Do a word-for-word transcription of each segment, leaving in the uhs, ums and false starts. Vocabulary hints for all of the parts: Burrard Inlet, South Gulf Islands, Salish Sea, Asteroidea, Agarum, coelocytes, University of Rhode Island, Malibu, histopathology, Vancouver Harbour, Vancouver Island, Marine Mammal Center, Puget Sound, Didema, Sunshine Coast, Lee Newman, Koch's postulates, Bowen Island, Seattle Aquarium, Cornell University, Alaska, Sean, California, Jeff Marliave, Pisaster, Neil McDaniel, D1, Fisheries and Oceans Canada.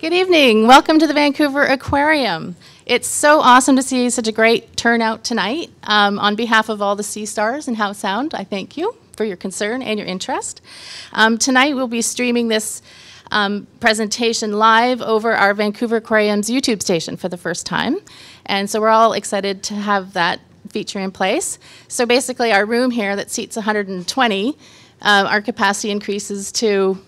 Good evening. Welcome to the Vancouver Aquarium. It's so awesome to see such a great turnout tonight. Um, on behalf of all the sea stars in Howe Sound, I thank you for your concern and your interest. Um, tonight we'll be streaming this um, presentation live over our Vancouver Aquarium's YouTube station for the first time. And so we're all excited to have that feature in place. So basically our room here that seats one hundred twenty, uh, our capacity increases to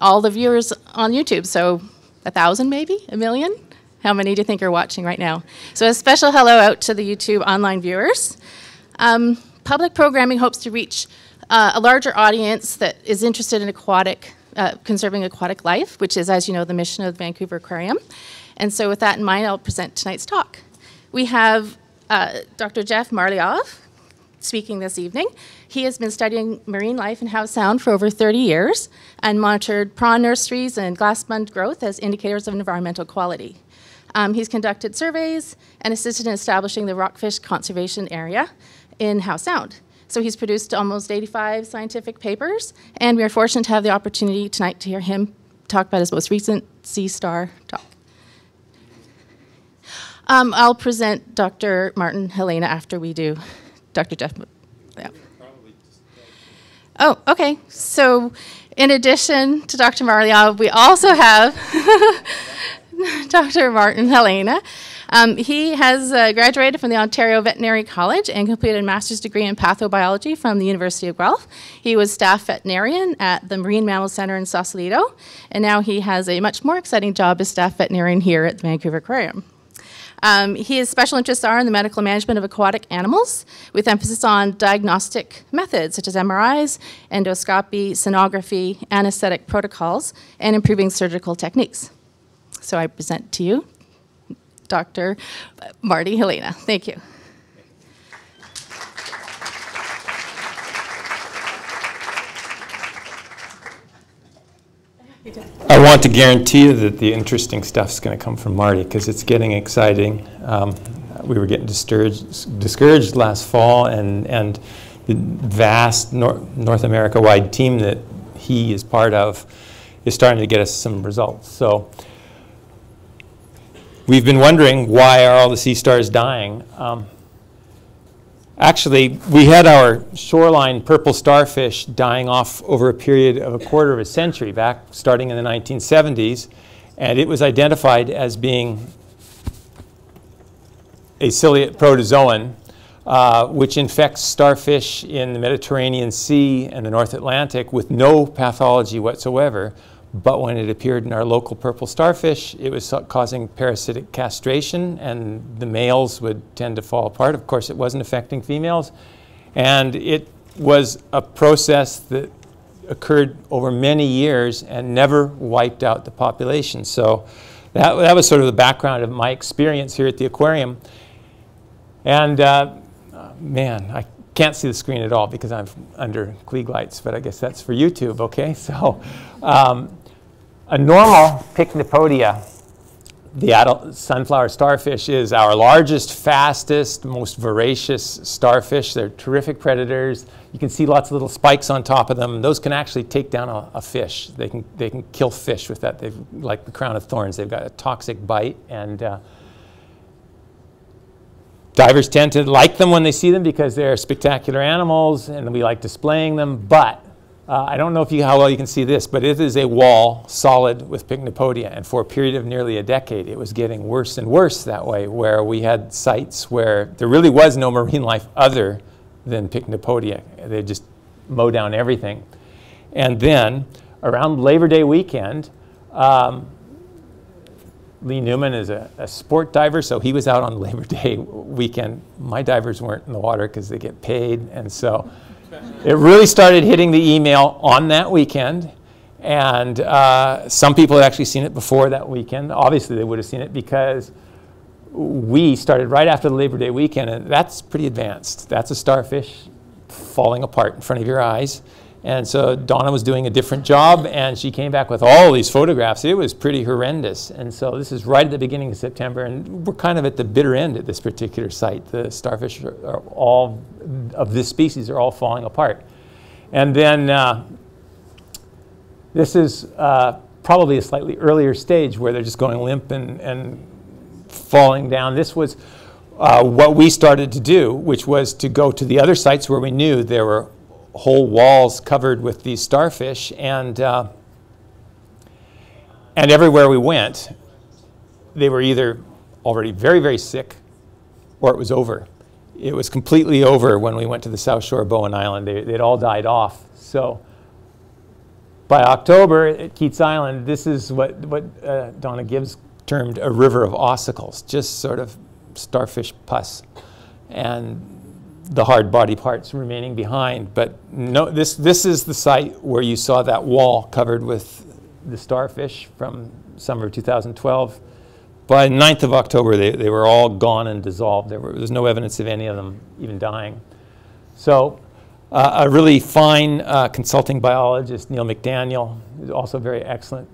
all the viewers on YouTube. So a thousand maybe, a million? How many do you think are watching right now? So a special hello out to the YouTube online viewers. Um, public programming hopes to reach uh, a larger audience that is interested in aquatic, uh, conserving aquatic life, which is, as you know, the mission of the Vancouver Aquarium. And so with that in mind, I'll present tonight's talk. We have uh, Doctor Jeff Marliave speaking this evening. He has been studying marine life in Howe Sound for over thirty years and monitored prawn nurseries and glassbund growth as indicators of environmental quality. Um, he's conducted surveys and assisted in establishing the rockfish conservation area in Howe Sound. So he's produced almost eighty-five scientific papers, and we are fortunate to have the opportunity tonight to hear him talk about his most recent Sea Star talk. Um, I'll present Doctor Martin Haulena after we do Doctor Jeff. Yeah. Oh, okay. So in addition to Doctor Marliave, we also have Doctor Martin Haulena. Um, he has uh, graduated from the Ontario Veterinary College and completed a master's degree in pathobiology from the University of Guelph. He was staff veterinarian at the Marine Mammal Center in Sausalito, and now he has a much more exciting job as staff veterinarian here at the Vancouver Aquarium. Um, his special interests are in the medical management of aquatic animals, with emphasis on diagnostic methods such as M R Is, endoscopy, sonography, anesthetic protocols, and improving surgical techniques. So I present to you Doctor Marty Haulena. Thank you. I want to guarantee you that the interesting stuff's going to come from Marty, because it's getting exciting. Um, we were getting discouraged, discouraged last fall, and, and the vast Nor North America-wide team that he is part of is starting to get us some results. So we've been wondering, why are all the sea stars dying? Um, actually, we had our shoreline purple starfish dying off over a period of a quarter of a century, back starting in the nineteen seventies, and it was identified as being a ciliate protozoan, uh, which infects starfish in the Mediterranean Sea and the North Atlantic with no pathology whatsoever. But when it appeared in our local purple starfish, it was causing parasitic castration, and the males would tend to fall apart. Of course, it wasn't affecting females. And it was a process that occurred over many years and never wiped out the population. So that, that was sort of the background of my experience here at the aquarium. And uh, man, I can't see the screen at all because I'm under Klieg lights, but I guess that's for YouTube, okay? So um, a normal Pycnopodia, the adult sunflower starfish, is our largest, fastest, most voracious starfish. They're terrific predators. You can see lots of little spikes on top of them. Those can actually take down a, a fish. They can, they can kill fish with that. They've, like the crown of thorns, they've got a toxic bite, and uh, divers tend to like them when they see them because they're spectacular animals, and we like displaying them. But uh, I don't know if you, how well you can see this, but it is a wall solid with Pycnopodia. And for a period of nearly a decade, it was getting worse and worse that way, where we had sites where there really was no marine life other than Pycnopodia. They just mow down everything. And then around Labor Day weekend, um, Lee Newman is a, a sport diver, so he was out on Labor Day weekend. My divers weren't in the water because they get paid, and so it really started hitting the email on that weekend. And uh, some people had actually seen it before that weekend. Obviously, they would have seen it because we started right after the Labor Day weekend, and that's pretty advanced. That's a starfish falling apart in front of your eyes. And so Donna was doing a different job, and she came back with all these photographs. It was pretty horrendous. And so this is right at the beginning of September, and we're kind of at the bitter end at this particular site. The starfish are, are all of this species are all falling apart. And then uh, this is uh, probably a slightly earlier stage where they're just going limp and, and falling down. This was uh, what we started to do, which was to go to the other sites where we knew there were whole walls covered with these starfish, and uh, and everywhere we went, they were either already very, very sick, or it was over. It was completely over when we went to the South Shore of Bowen Island. They, they'd all died off. So by October at Keats Island, this is what, what uh, Donna Gibbs termed a river of ossicles, just sort of starfish pus, and the hard body parts remaining behind. But no, this, this is the site where you saw that wall covered with the starfish from summer of two thousand twelve. By ninth of October, they, they were all gone and dissolved. There, were, there was no evidence of any of them even dying. So uh, a really fine uh, consulting biologist, Neil McDaniel, who's also a very excellent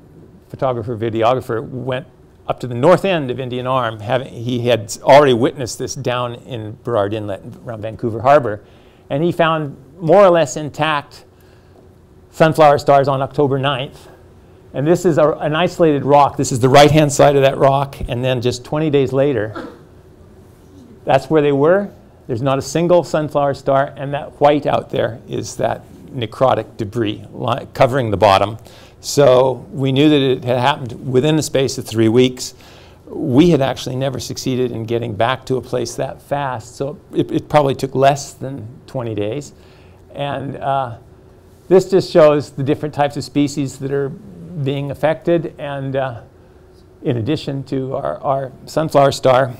photographer, videographer, went up to the north end of Indian Arm. Having, he had already witnessed this down in Burrard Inlet around Vancouver Harbour. And he found more or less intact sunflower stars on October ninth. And this is a, an isolated rock. This is the right-hand side of that rock. And then just twenty days later, that's where they were. There's not a single sunflower star. And that white out there is that necrotic debris covering the bottom. So we knew that it had happened within the space of three weeks. We had actually never succeeded in getting back to a place that fast. So it, it probably took less than twenty days. And uh, this just shows the different types of species that are being affected, and uh, in addition to our, our sunflower star,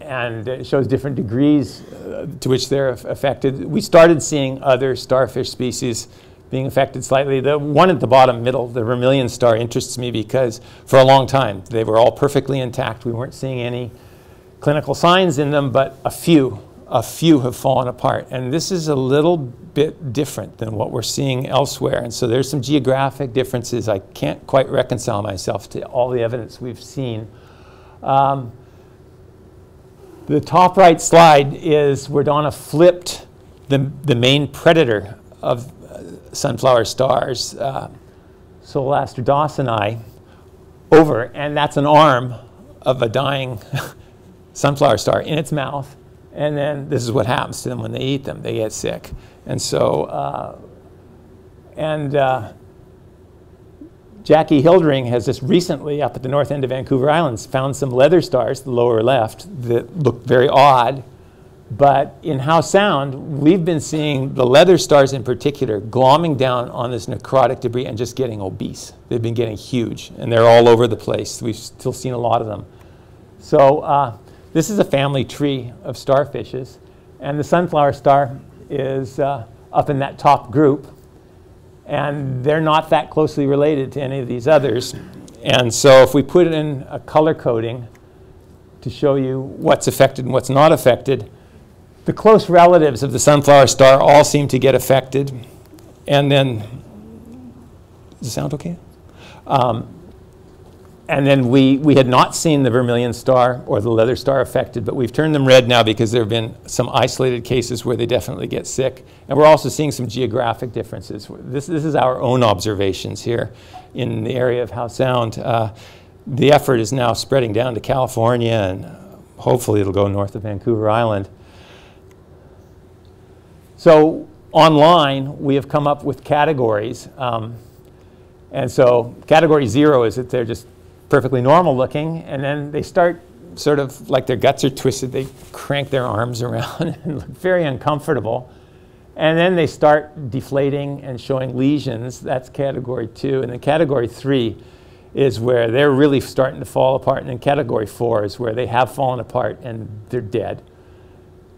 and it shows different degrees uh, to which they're affected. We started seeing other starfish species being affected slightly. The one at the bottom middle, the vermilion star, interests me because for a long time they were all perfectly intact. We weren't seeing any clinical signs in them, but a few, a few have fallen apart. And this is a little bit different than what we're seeing elsewhere. And so there's some geographic differences. I can't quite reconcile myself to all the evidence we've seen. Um, the top right slide is where Donna flipped the, the main predator of uh, sunflower stars, uh, Solaster dosini, over. And that's an arm of a dying sunflower star in its mouth. And then this is what happens to them when they eat them. They get sick. And so, uh, and uh, Jackie Hildering has just recently, up at the north end of Vancouver Island, found some leather stars, the lower left, that look very odd. But in Howe Sound, we've been seeing the leather stars in particular glomming down on this necrotic debris and just getting obese. They've been getting huge, and they're all over the place. We've still seen a lot of them. So uh, this is a family tree of starfishes, and the sunflower star is uh, up in that top group, and they're not that closely related to any of these others. And so if we put in a color coding to show you what's affected and what's not affected, the close relatives of the sunflower star all seem to get affected. And then, does it sound okay? Um, and then we, we had not seen the vermilion star or the leather star affected, but we've turned them red now because there have been some isolated cases where they definitely get sick. And we're also seeing some geographic differences. This, this is our own observations here in the area of Howe Sound. Uh, the effort is now spreading down to California, and hopefully it'll go north of Vancouver Island. So online, we have come up with categories. Um, and so category zero is that they're just perfectly normal looking, and then they start sort of like their guts are twisted. They crank their arms around and look very uncomfortable. And then they start deflating and showing lesions. That's category two. And then category three is where they're really starting to fall apart. And then category four is where they have fallen apart and they're dead.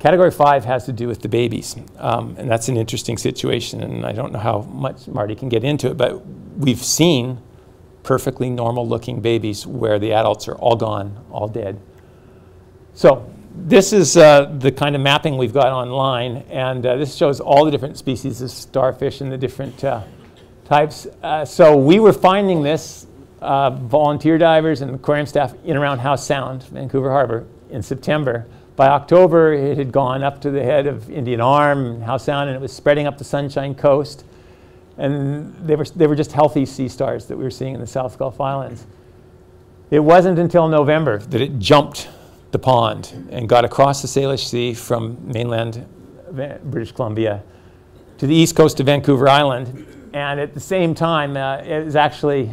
Category five has to do with the babies. Um, and that's an interesting situation. And I don't know how much Marty can get into it, but we've seen perfectly normal-looking babies where the adults are all gone, all dead. So this is uh, the kind of mapping we've got online, and uh, this shows all the different species of starfish and the different uh, types. Uh, so we were finding this, uh, volunteer divers and aquarium staff, in around Howe Sound, Vancouver Harbour, in September. By October, it had gone up to the head of Indian Arm, Howe Sound, and it was spreading up the Sunshine Coast. and they were, they were just healthy sea stars that we were seeing in the South Gulf Islands. It wasn't until November that it jumped the pond and got across the Salish Sea from mainland British Columbia to the east coast of Vancouver Island. And at the same time, uh, it was actually,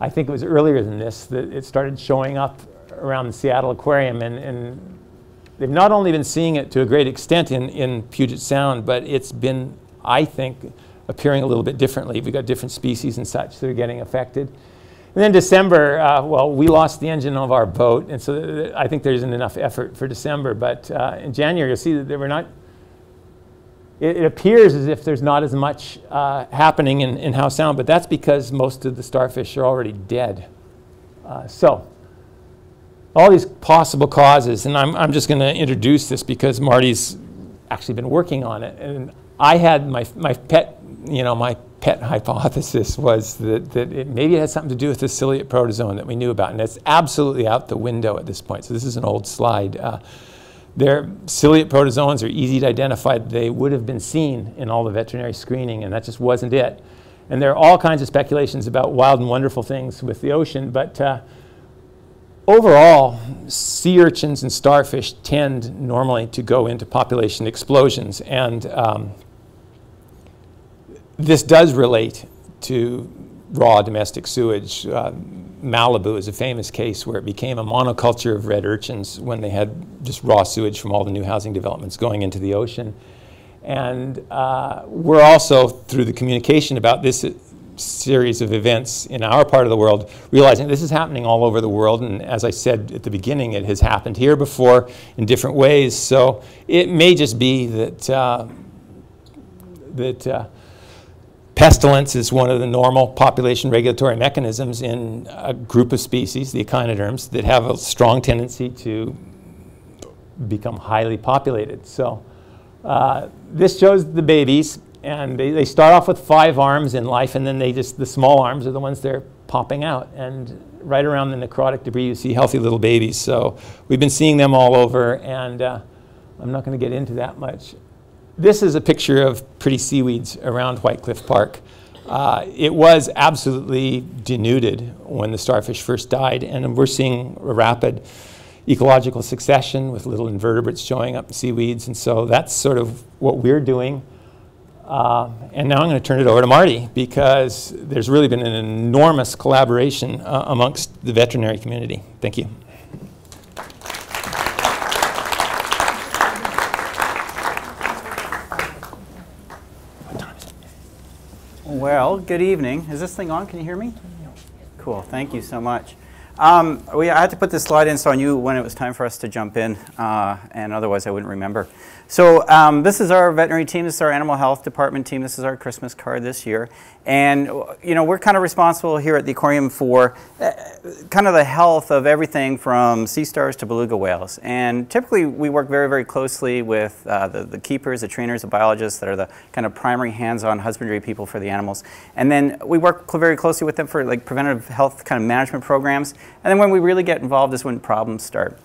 I think it was earlier than this, that it started showing up around the Seattle Aquarium. And, and they've not only been seeing it to a great extent in, in Puget Sound, but it's been, I think, appearing a little bit differently. We've got different species and such that are getting affected. And then December, uh, well, we lost the engine of our boat, and so th th I think there isn't enough effort for December. But uh, in January, you'll see that there were not, it, it appears as if there's not as much uh, happening in, in Howe Sound, but that's because most of the starfish are already dead. Uh, so all these possible causes, and I'm, I'm just going to introduce this because Marty's actually been working on it. And I had my, my pet, you know, my pet hypothesis was that, that it maybe it had something to do with the ciliate protozoan that we knew about, and it's absolutely out the window at this point. So this is an old slide. Uh, their ciliate protozoans are easy to identify. They would have been seen in all the veterinary screening, and that just wasn't it. And there are all kinds of speculations about wild and wonderful things with the ocean, but uh, overall, sea urchins and starfish tend normally to go into population explosions, and um, this does relate to raw domestic sewage. Uh, Malibu is a famous case where it became a monoculture of red urchins when they had just raw sewage from all the new housing developments going into the ocean. And uh, we're also, through the communication about this series of events in our part of the world, realizing this is happening all over the world. And as I said at the beginning, it has happened here before in different ways. So it may just be that, uh, that uh, pestilence is one of the normal population regulatory mechanisms in a group of species, the echinoderms, that have a strong tendency to become highly populated. So uh, this shows the babies, and they, they start off with five arms in life, and then they just, the small arms are the ones they're popping out. And right around the necrotic debris, you see healthy little babies. So we've been seeing them all over, and uh, I'm not going to get into that much. This is a picture of pretty seaweeds around White Cliff Park. Uh, it was absolutely denuded when the starfish first died, and we're seeing a rapid ecological succession with little invertebrates showing up in seaweeds, and so that's sort of what we're doing. Uh, and now I'm going to turn it over to Marty, because there's really been an enormous collaboration uh, amongst the veterinary community. Thank you. Well, good evening. Is this thing on? Can you hear me? Cool. Thank you so much. Um, we, I had to put this slide in so I knew when it was time for us to jump in, uh, and otherwise I wouldn't remember. So um, this is our veterinary team. This is our animal health department team. This is our Christmas card this year. And you know, we're kind of responsible here at the aquarium for uh, kind of the health of everything from sea stars to beluga whales. And typically we work very, very closely with uh, the, the keepers, the trainers, the biologists that are the kind of primary hands-on husbandry people for the animals. And then we work very closely with them for like preventative health kind of management programs. And then when we really get involved is when problems start.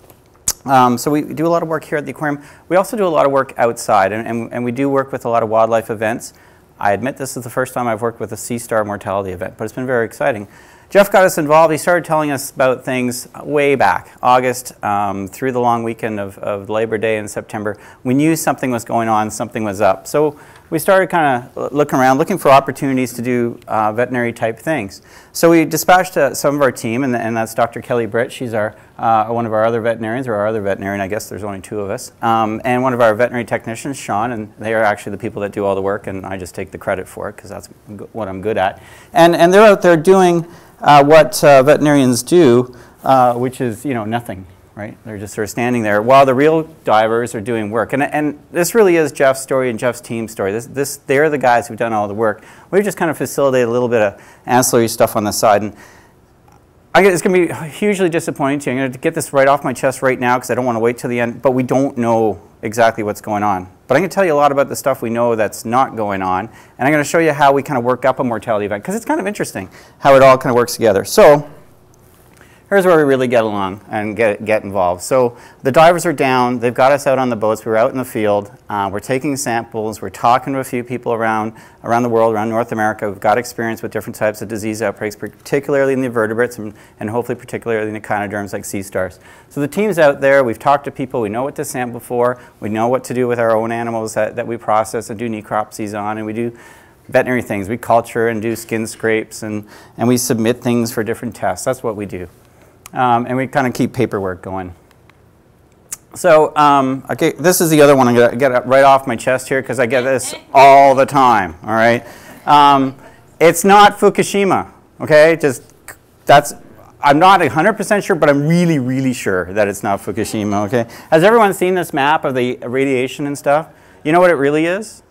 Um, so we do a lot of work here at the aquarium. We also do a lot of work outside, and, and, and we do work with a lot of wildlife events. I admit this is the first time I've worked with a sea star mortality event, but it's been very exciting. Jeff got us involved. He started telling us about things way back, August, um, through the long weekend of, of Labor Day in September. We knew something was going on, something was up. So we started kind of looking around, looking for opportunities to do uh, veterinary type things. So we dispatched uh, some of our team, and, and that's Doctor Kelly Britt. She's our, uh, one of our other veterinarians, or our other veterinarian, I guess there's only two of us, um, and one of our veterinary technicians, Sean, and they are actually the people that do all the work, and I just take the credit for it because that's what I'm good at. And, and they're out there doing Uh, what uh, veterinarians do, uh, which is, you know, nothing, right? They're just sort of standing there while the real divers are doing work. And, and this really is Jeff's story and Jeff's team's story. This, this, they're the guys who've done all the work. We've just kind of facilitated a little bit of ancillary stuff on the side. And I guess it's going to be hugely disappointing to you. I'm going to get this right off my chest right now because I don't want to wait till the end, but we don't know exactly what's going on. But I'm going to tell you a lot about the stuff we know that's not going on, and I'm going to show you how we kind of work up a mortality event, because it's kind of interesting how it all kind of works together. So here's where we really get along and get, get involved. So the divers are down. They've got us out on the boats. We were out in the field. Uh, we're taking samples. We're talking to a few people around, around the world, around North America. We've got experience with different types of disease outbreaks, particularly in the invertebrates and, and hopefully particularly in the echinoderms like sea stars. So the team's out there. We've talked to people. We know what to sample for. We know what to do with our own animals that, that we process and do necropsies on, and we do veterinary things. We culture and do skin scrapes, and, and we submit things for different tests. That's what we do. Um, and we kind of keep paperwork going. So um, okay, this is the other one I'm going to get right off my chest here because I get this all the time, all right? Um, it's not Fukushima, okay? Just that's, I'm not one hundred percent sure, but I'm really, really sure that it's not Fukushima, okay? Has everyone seen this map of the radiation and stuff? You know what it really is?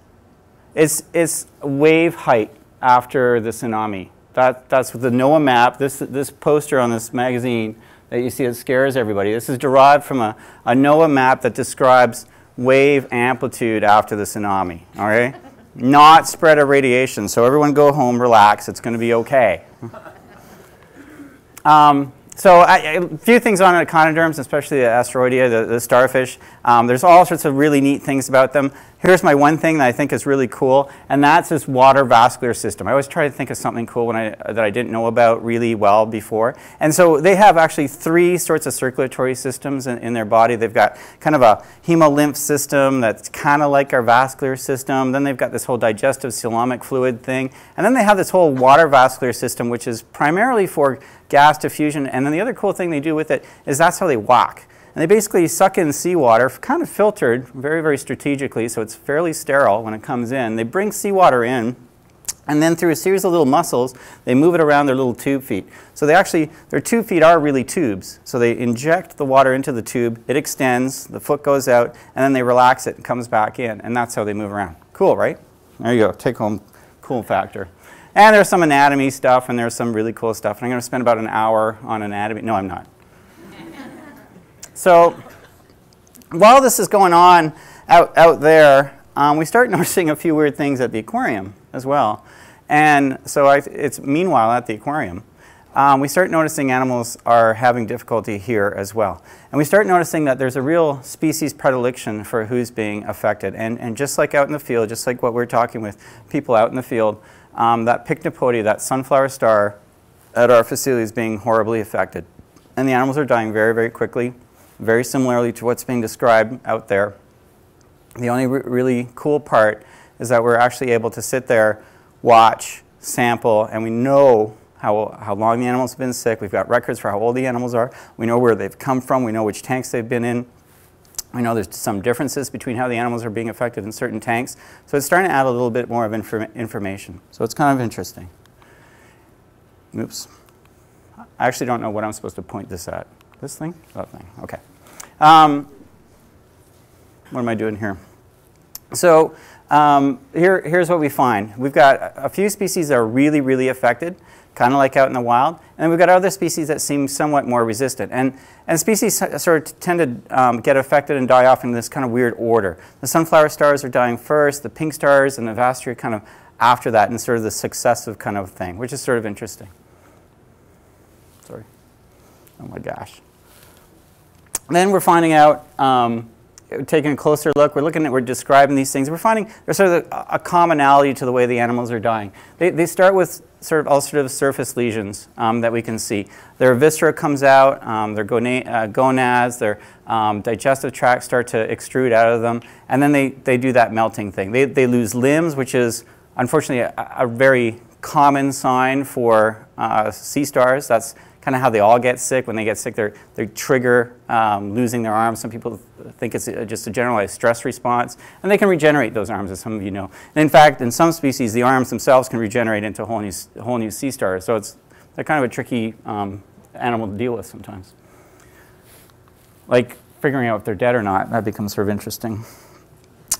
It's, it's wave height after the tsunami. That, that's with the NOAA map. This, this poster on this magazine that you see, it scares everybody. This is derived from a, a NOAA map that describes wave amplitude after the tsunami, all right? Not spread of radiation. So everyone go home, relax. It's going to be okay. um, So I, a few things on echinoderms, especially the asteroidea, the, the starfish. Um, there's all sorts of really neat things about them. Here's my one thing that I think is really cool, and that's this water vascular system. I always try to think of something cool when I, that I didn't know about really well before. And so they have actually three sorts of circulatory systems in, in their body. They've got kind of a hemolymph system that's kind of like our vascular system. Then they've got this whole digestive coelomic fluid thing. And then they have this whole water vascular system, which is primarily for gas diffusion. And then the other cool thing they do with it is that's how they walk. And they basically suck in seawater, kind of filtered very, very strategically, so it's fairly sterile when it comes in. They bring seawater in, and then through a series of little muscles, they move it around their little tube feet. So they actually, their tube feet are really tubes. So they inject the water into the tube, it extends, the foot goes out, and then they relax it and comes back in, and that's how they move around. Cool, right? There you go, take home, cool factor. And there's some anatomy stuff, and there's some really cool stuff, and I'm going to spend about an hour on anatomy. No, I'm not. So while this is going on out, out there, um, we start noticing a few weird things at the aquarium as well. And so I, it's meanwhile at the aquarium, um, we start noticing animals are having difficulty here as well. And we start noticing that there's a real species predilection for who's being affected. And, and just like out in the field, just like what we're talking with people out in the field, um, that Pycnopodia, that sunflower star at our facility is being horribly affected. And the animals are dying very, very quickly. Very similarly to what's being described out there. The only re really cool part is that we're actually able to sit there, watch, sample, and we know how, how long the animal's been sick. We've got records for how old the animals are. We know where they've come from. We know which tanks they've been in. We know there's some differences between how the animals are being affected in certain tanks. So it's starting to add a little bit more of inform information. So it's kind of interesting. Oops. I actually don't know what I'm supposed to point this at. This thing? That thing. Okay. Um, what am I doing here? So um, here, here's what we find. We've got a few species that are really, really affected, kind of like out in the wild, and we've got other species that seem somewhat more resistant. And, and species sort of tend to um, get affected and die off in this kind of weird order. The sunflower stars are dying first, the pink stars and the vastra kind of after that, and sort of the successive kind of thing, which is sort of interesting. Sorry. Oh my gosh. Then we're finding out, um, taking a closer look, we're looking at, we're describing these things. We're finding there's sort of a, a commonality to the way the animals are dying. They, they start with sort of ulcerative surface lesions um, that we can see. Their viscera comes out, um, their gona uh, gonads, their um, digestive tracts start to extrude out of them, and then they, they do that melting thing. They, they lose limbs, which is unfortunately a, a very common sign for uh, sea stars. That's kind of how they all get sick. When they get sick, they're, they trigger um, losing their arms. Some people think it's just a generalized stress response. And they can regenerate those arms, as some of you know. And in fact, in some species, the arms themselves can regenerate into whole new, whole new sea stars. So it's, they're kind of a tricky um, animal to deal with sometimes. Like figuring out if they're dead or not, that becomes sort of interesting.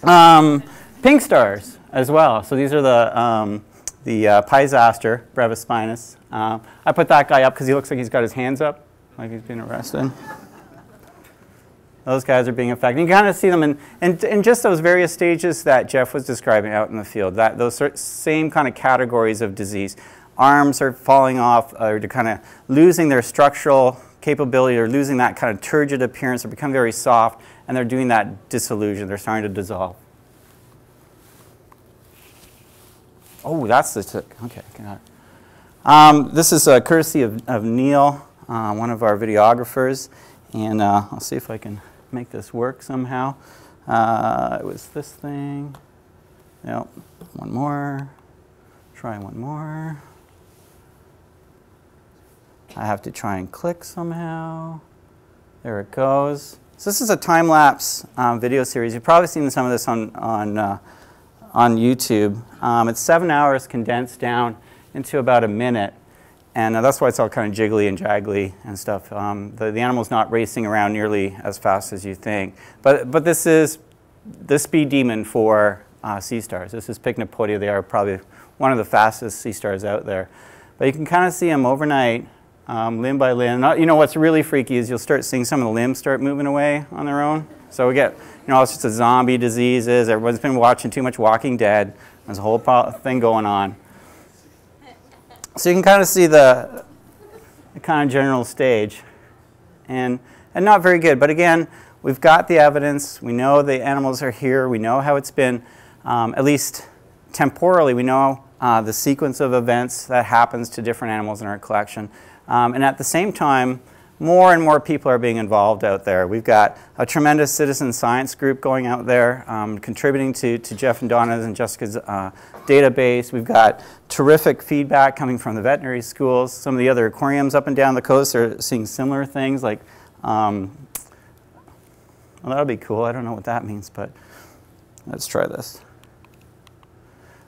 Um, pink stars as well. So these are the, um, the uh, Pisaster, brevis spinus. Uh, I put that guy up because he looks like he's got his hands up, like he's been arrested. Those guys are being affected. You can kind of see them in, in, in just those various stages that Jeff was describing out in the field, that, those same kind of categories of disease. arms are falling off, or they're kind of losing their structural capability, or losing that kind of turgid appearance, or become very soft, and they're doing that dissolution. They're starting to dissolve. Oh, that's the tick. Okay, got it. Um, this is uh, courtesy of, of Neil, uh, one of our videographers, and uh, I'll see if I can make this work somehow. Uh, it was this thing. Yep, one more. Try one more. I have to try and click somehow. There it goes. So this is a time-lapse um, video series. You've probably seen some of this on on uh, on YouTube. Um, it's seven hours condensed down into about a minute, and uh, that's why it's all kind of jiggly and jaggly and stuff. Um, the, the animal's not racing around nearly as fast as you think. But but this is the speed demon for uh, sea stars. This is Pycnopodia. They are probably one of the fastest sea stars out there. But you can kind of see them overnight. Um, limb by limb. You know what's really freaky is you'll start seeing some of the limbs start moving away on their own. So we get, you know, it's just the zombie diseases. Everyone's been watching too much Walking Dead. There's a whole thing going on. So you can kind of see the, the kind of general stage. And, and not very good. But again, we've got the evidence. We know the animals are here. We know how it's been, um, at least temporally, we know uh, the sequence of events that happens to different animals in our collection. Um, and at the same time, more and more people are being involved out there. We've got a tremendous citizen science group going out there, um, contributing to, to Jeff and Donna's and Jessica's uh, database. We've got terrific feedback coming from the veterinary schools. Some of the other aquariums up and down the coast are seeing similar things like, um, well, that'll be cool. I don't know what that means, but let's try this.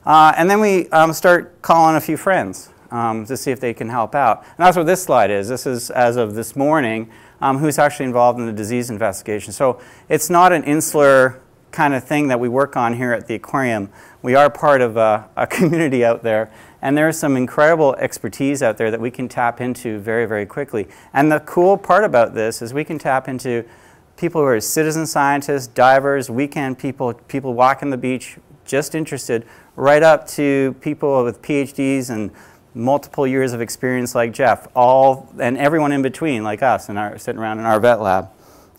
Uh, and then we um, start calling a few friends. Um, to see if they can help out. And that's what this slide is. This is as of this morning, um, who's actually involved in the disease investigation. So it's not an insular kind of thing that we work on here at the aquarium. We are part of a, a community out there, and there's some incredible expertise out there that we can tap into very, very quickly. And the cool part about this is we can tap into people who are citizen scientists, divers, weekend people, people walking the beach, just interested, right up to people with P H Ds and multiple years of experience like Jeff, all and everyone in between like us and our sitting around in our vet lab.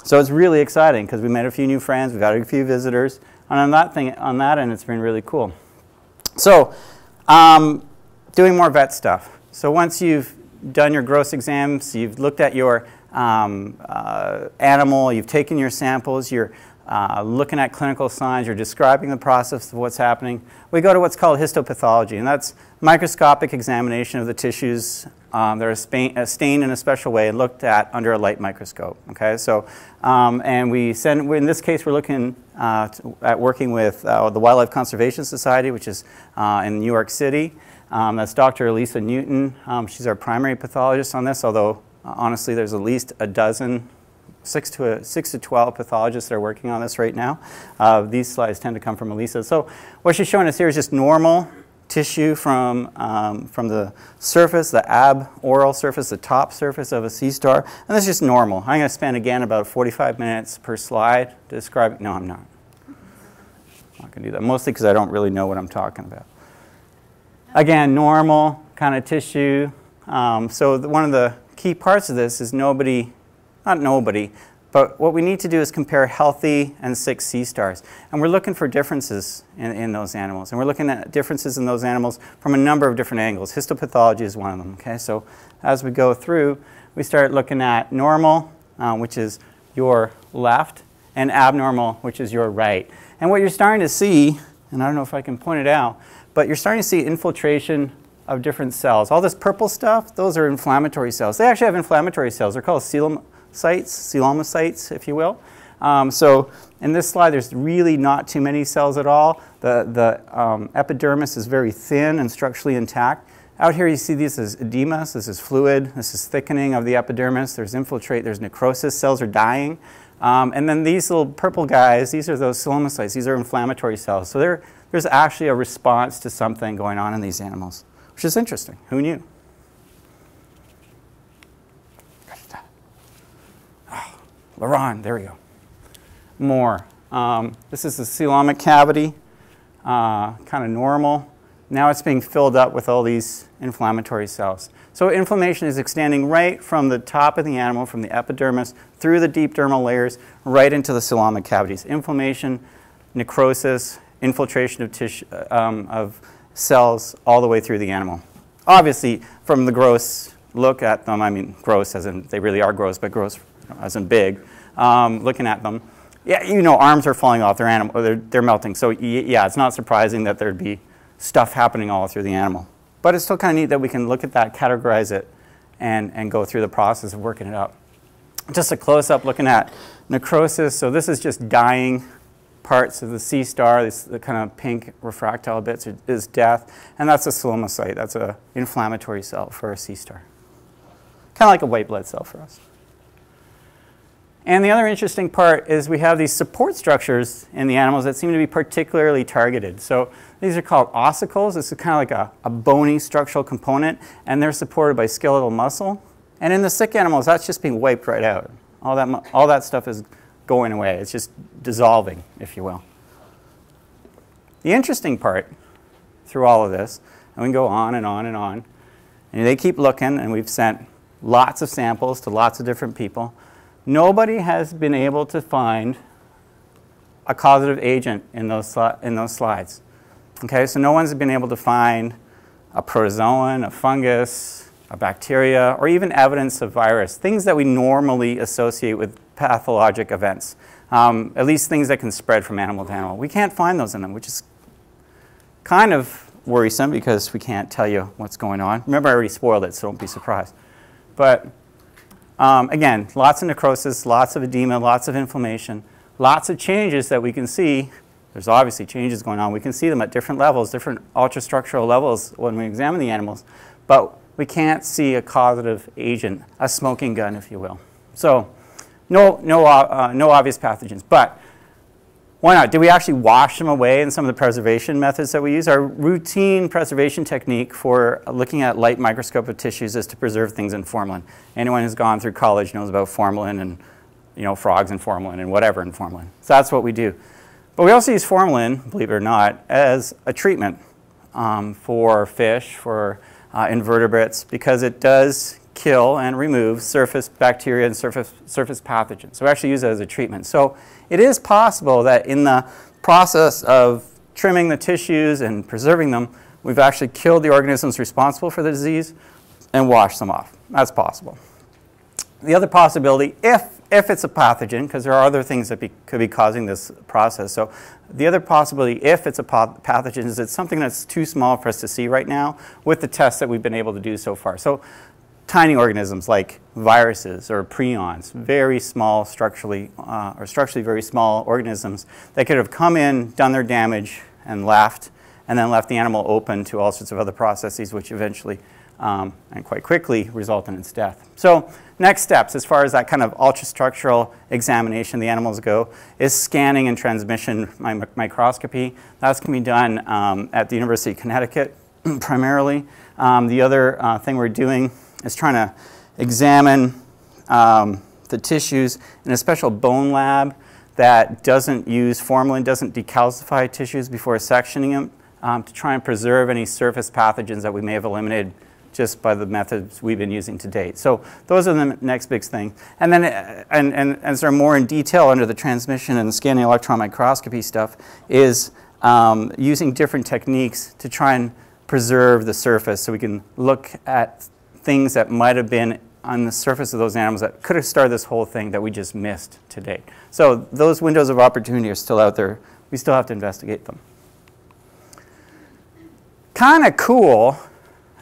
So it's really exciting because we met a few new friends, we've got a few visitors, and on that thing, on that end, it's been really cool. So um, doing more vet stuff. So once you've done your gross exams, you've looked at your um, uh, animal, you've taken your samples, you're Uh, looking at clinical signs, you're describing the process of what's happening. We go to what's called histopathology, and that's microscopic examination of the tissues um, that are stained in a special way and looked at under a light microscope. Okay, so um, and we send. In this case, we're looking uh, at working with uh, the Wildlife Conservation Society, which is uh, in New York City. Um, that's Doctor Lisa Newton. Um, she's our primary pathologist on this. Although uh, honestly, there's at least a dozen. Six to, a, six to twelve pathologists that are working on this right now. Uh, these slides tend to come from Elisa. So what she's showing us here is just normal tissue from, um, from the surface, the aboral surface, the top surface of a sea star. And that's just normal. I'm going to spend, again, about forty-five minutes per slide describing. No, I'm not. I'm not going to do that, mostly because I don't really know what I'm talking about. Again, normal kind of tissue. Um, so the, one of the key parts of this is nobody Not nobody, but what we need to do is compare healthy and sick sea stars. And we're looking for differences in, in those animals. And we're looking at differences in those animals from a number of different angles. Histopathology is one of them. Okay, so as we go through, we start looking at normal, uh, which is your left, and abnormal, which is your right. And what you're starting to see, and I don't know if I can point it out, but you're starting to see infiltration of different cells. All this purple stuff, those are inflammatory cells. They actually have inflammatory cells. They're called coelocytes. Sites, coelocytes, if you will. Um, so in this slide, there's really not too many cells at all. The, the um, epidermis is very thin and structurally intact. Out here, you see this is edemas. This is fluid. This is thickening of the epidermis. There's infiltrate. There's necrosis. Cells are dying. Um, and then these little purple guys, these are those coelocytes. These are inflammatory cells. So there, there's actually a response to something going on in these animals, which is interesting. Who knew? Laron, there we go. More. Um, this is the coelomic cavity, uh, kind of normal. Now it's being filled up with all these inflammatory cells. So inflammation is extending right from the top of the animal, from the epidermis, through the deep dermal layers, right into the coelomic cavities. Inflammation, necrosis, infiltration of, tissue, um, of cells all the way through the animal. Obviously, from the gross look at them, I mean gross as in they really are gross, but gross as in big, um, looking at them, yeah, you know, arms are falling off, their animal, they're, they're melting. So yeah, it's not surprising that there'd be stuff happening all through the animal. But it's still kind of neat that we can look at that, categorize it, and, and go through the process of working it up. Just a close-up looking at necrosis. So this is just dying parts of the sea star. This, the kind of pink refractile bits are, is death. And that's a solomocyte. That's an inflammatory cell for a sea star. Kind of like a white blood cell for us. And the other interesting part is we have these support structures in the animals that seem to be particularly targeted. So these are called ossicles. This is kind of like a, a bony structural component, and they're supported by skeletal muscle. And in the sick animals, that's just being wiped right out. All that, all that stuff is going away. It's just dissolving, if you will. The interesting part through all of this, and we can go on and on and on, and they keep looking, and we've sent lots of samples to lots of different people. Nobody has been able to find a causative agent in those, in those slides. Okay, so no one's been able to find a protozoan, a fungus, a bacteria, or even evidence of virus, things that we normally associate with pathologic events, um, at least things that can spread from animal to animal. We can't find those in them, which is kind of worrisome because we can't tell you what's going on. Remember, I already spoiled it, so don't be surprised. But um, again, lots of necrosis, lots of edema, lots of inflammation, lots of changes that we can see. There's obviously changes going on. We can see them at different levels, different ultrastructural levels when we examine the animals, but we can't see a causative agent, a smoking gun, if you will. So no, no, uh, no obvious pathogens, but why not? Did we actually wash them away in some of the preservation methods that we use? Our routine preservation technique for looking at light microscope of tissues is to preserve things in formalin. Anyone who's gone through college knows about formalin and, you know, frogs in formalin and whatever in formalin. So that's what we do. But we also use formalin, believe it or not, as a treatment um, for fish, for uh, invertebrates, because it does kill and remove surface bacteria and surface, surface pathogens. So we actually use it as a treatment. So it is possible that in the process of trimming the tissues and preserving them, we've actually killed the organisms responsible for the disease and washed them off. That's possible. The other possibility, if If it's a pathogen, because there are other things that be, could be causing this process. So the other possibility, if it's a pathogen, is it's something that's too small for us to see right now with the tests that we've been able to do so far. So tiny organisms like viruses or prions, very small structurally, uh, or structurally very small organisms that could have come in, done their damage, and left, and then left the animal open to all sorts of other processes, which eventually Um, and quite quickly result in its death. So next steps, as far as that kind of ultrastructural examination of the animals go, is scanning and transmission microscopy. That's can be done um, at the University of Connecticut primarily. Um, the other uh, thing we're doing is trying to examine um, the tissues in a special bone lab that doesn't use formalin, doesn't decalcify tissues before sectioning them, um, to try and preserve any surface pathogens that we may have eliminated just by the methods we've been using to date. So those are the next big thing. And then, and, and as they're more in detail under the transmission and scanning electron microscopy stuff, is um, using different techniques to try and preserve the surface so we can look at things that might have been on the surface of those animals that could have started this whole thing that we just missed to date. So those windows of opportunity are still out there. We still have to investigate them. Kind of cool,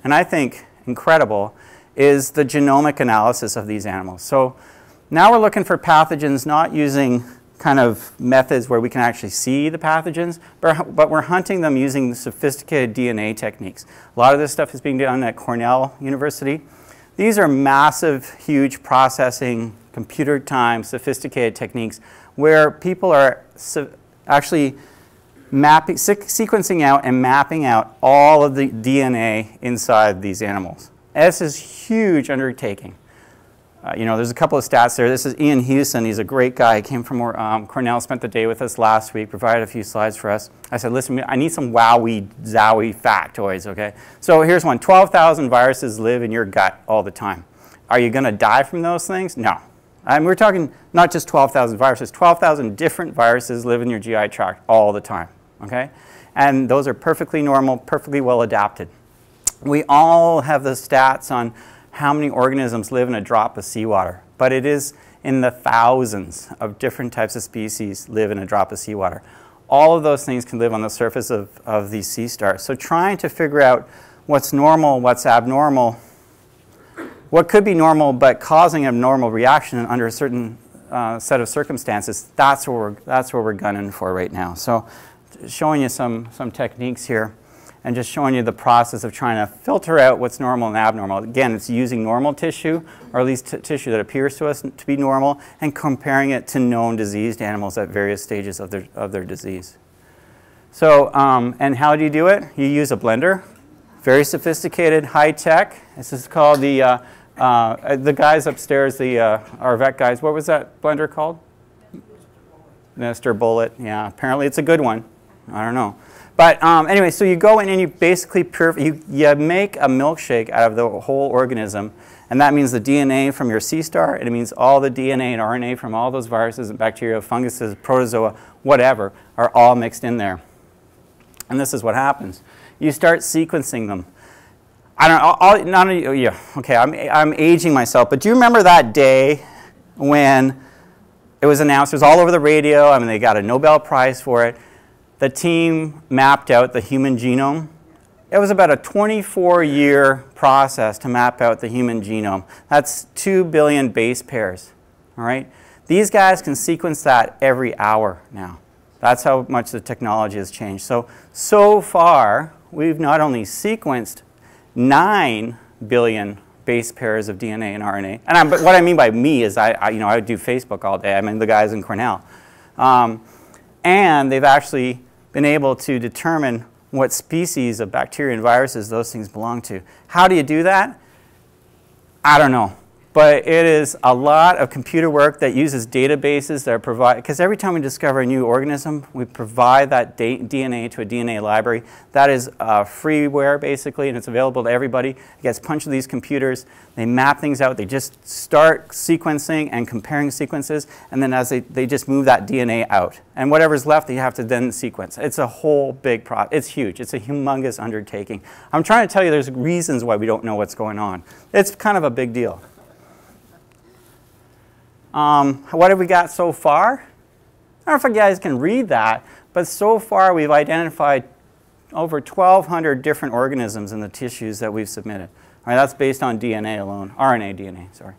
and I think incredible, is the genomic analysis of these animals. So now we're looking for pathogens, not using kind of methods where we can actually see the pathogens, but, but we're hunting them using sophisticated D N A techniques. A lot of this stuff is being done at Cornell University. These are massive, huge processing, computer time, sophisticated techniques where people are actually mapping, sequencing out and mapping out all of the D N A inside these animals. This is a huge undertaking. Uh, you know, there's a couple of stats there. This is Ian Hewson. He's a great guy. He came from um, Cornell, spent the day with us last week, provided a few slides for us. I said, listen, I need some wowie, zowie factoids, okay? So here's one. twelve thousand viruses live in your gut all the time. Are you going to die from those things? No. And we're talking not just twelve thousand viruses. twelve thousand different viruses live in your G I tract all the time, okay? And those are perfectly normal, perfectly well adapted. We all have the stats on how many organisms live in a drop of seawater, but it is in the thousands of different types of species live in a drop of seawater. All of those things can live on the surface of, of these sea stars. So trying to figure out what's normal, what's abnormal, what could be normal but causing an abnormal reaction under a certain uh, set of circumstances, that's what, we're, that's what we're gunning for right now. So showing you some, some techniques here, and just showing you the process of trying to filter out what's normal and abnormal. Again, it's using normal tissue, or at least tissue that appears to us to be normal, and comparing it to known diseased animals at various stages of their, of their disease. So, um, and how do you do it? You use a blender. Very sophisticated, high-tech. This is called the, uh, uh, the guys upstairs, the, uh, our vet guys, what was that blender called? Mister Bullet, yeah. Apparently it's a good one. I don't know. But um, anyway, so you go in and you basically purify, you, you make a milkshake out of the whole organism, and that means the D N A from your sea star, and it means all the D N A and R N A from all those viruses and bacteria, funguses, protozoa, whatever, are all mixed in there. And this is what happens. You start sequencing them. I don't know, I'll, not only, yeah, okay, I'm, I'm aging myself, but do you remember that day when it was announced, it was all over the radio, I mean, they got a Nobel Prize for it. The team mapped out the human genome. It was about a twenty-four year process to map out the human genome. That's two billion base pairs, all right? These guys can sequence that every hour now. That's how much the technology has changed. So, so far, we've not only sequenced nine billion base pairs of D N A and R N A, and I'm, but what I mean by me is I, I, you know, I would do Facebook all day. I mean, the guys in Cornell. Um, and they've actually been able to determine what species of bacteria and viruses those things belong to. How do you do that? I don't know. But it is a lot of computer work that uses databases that provide, because every time we discover a new organism, we provide that D N A to a D N A library. That is uh, freeware, basically, and it's available to everybody. It gets punched to these computers. They map things out. They just start sequencing and comparing sequences, and then as they, they just move that D N A out. And whatever's left, they have to then sequence. It's a whole big process. It's huge. It's a humongous undertaking. I'm trying to tell you there's reasons why we don't know what's going on. It's kind of a big deal. Um, what have we got so far? I don't know if you guys can read that, but so far we've identified over twelve hundred different organisms in the tissues that we've submitted. All right, that's based on D N A alone, R N A D N A, sorry.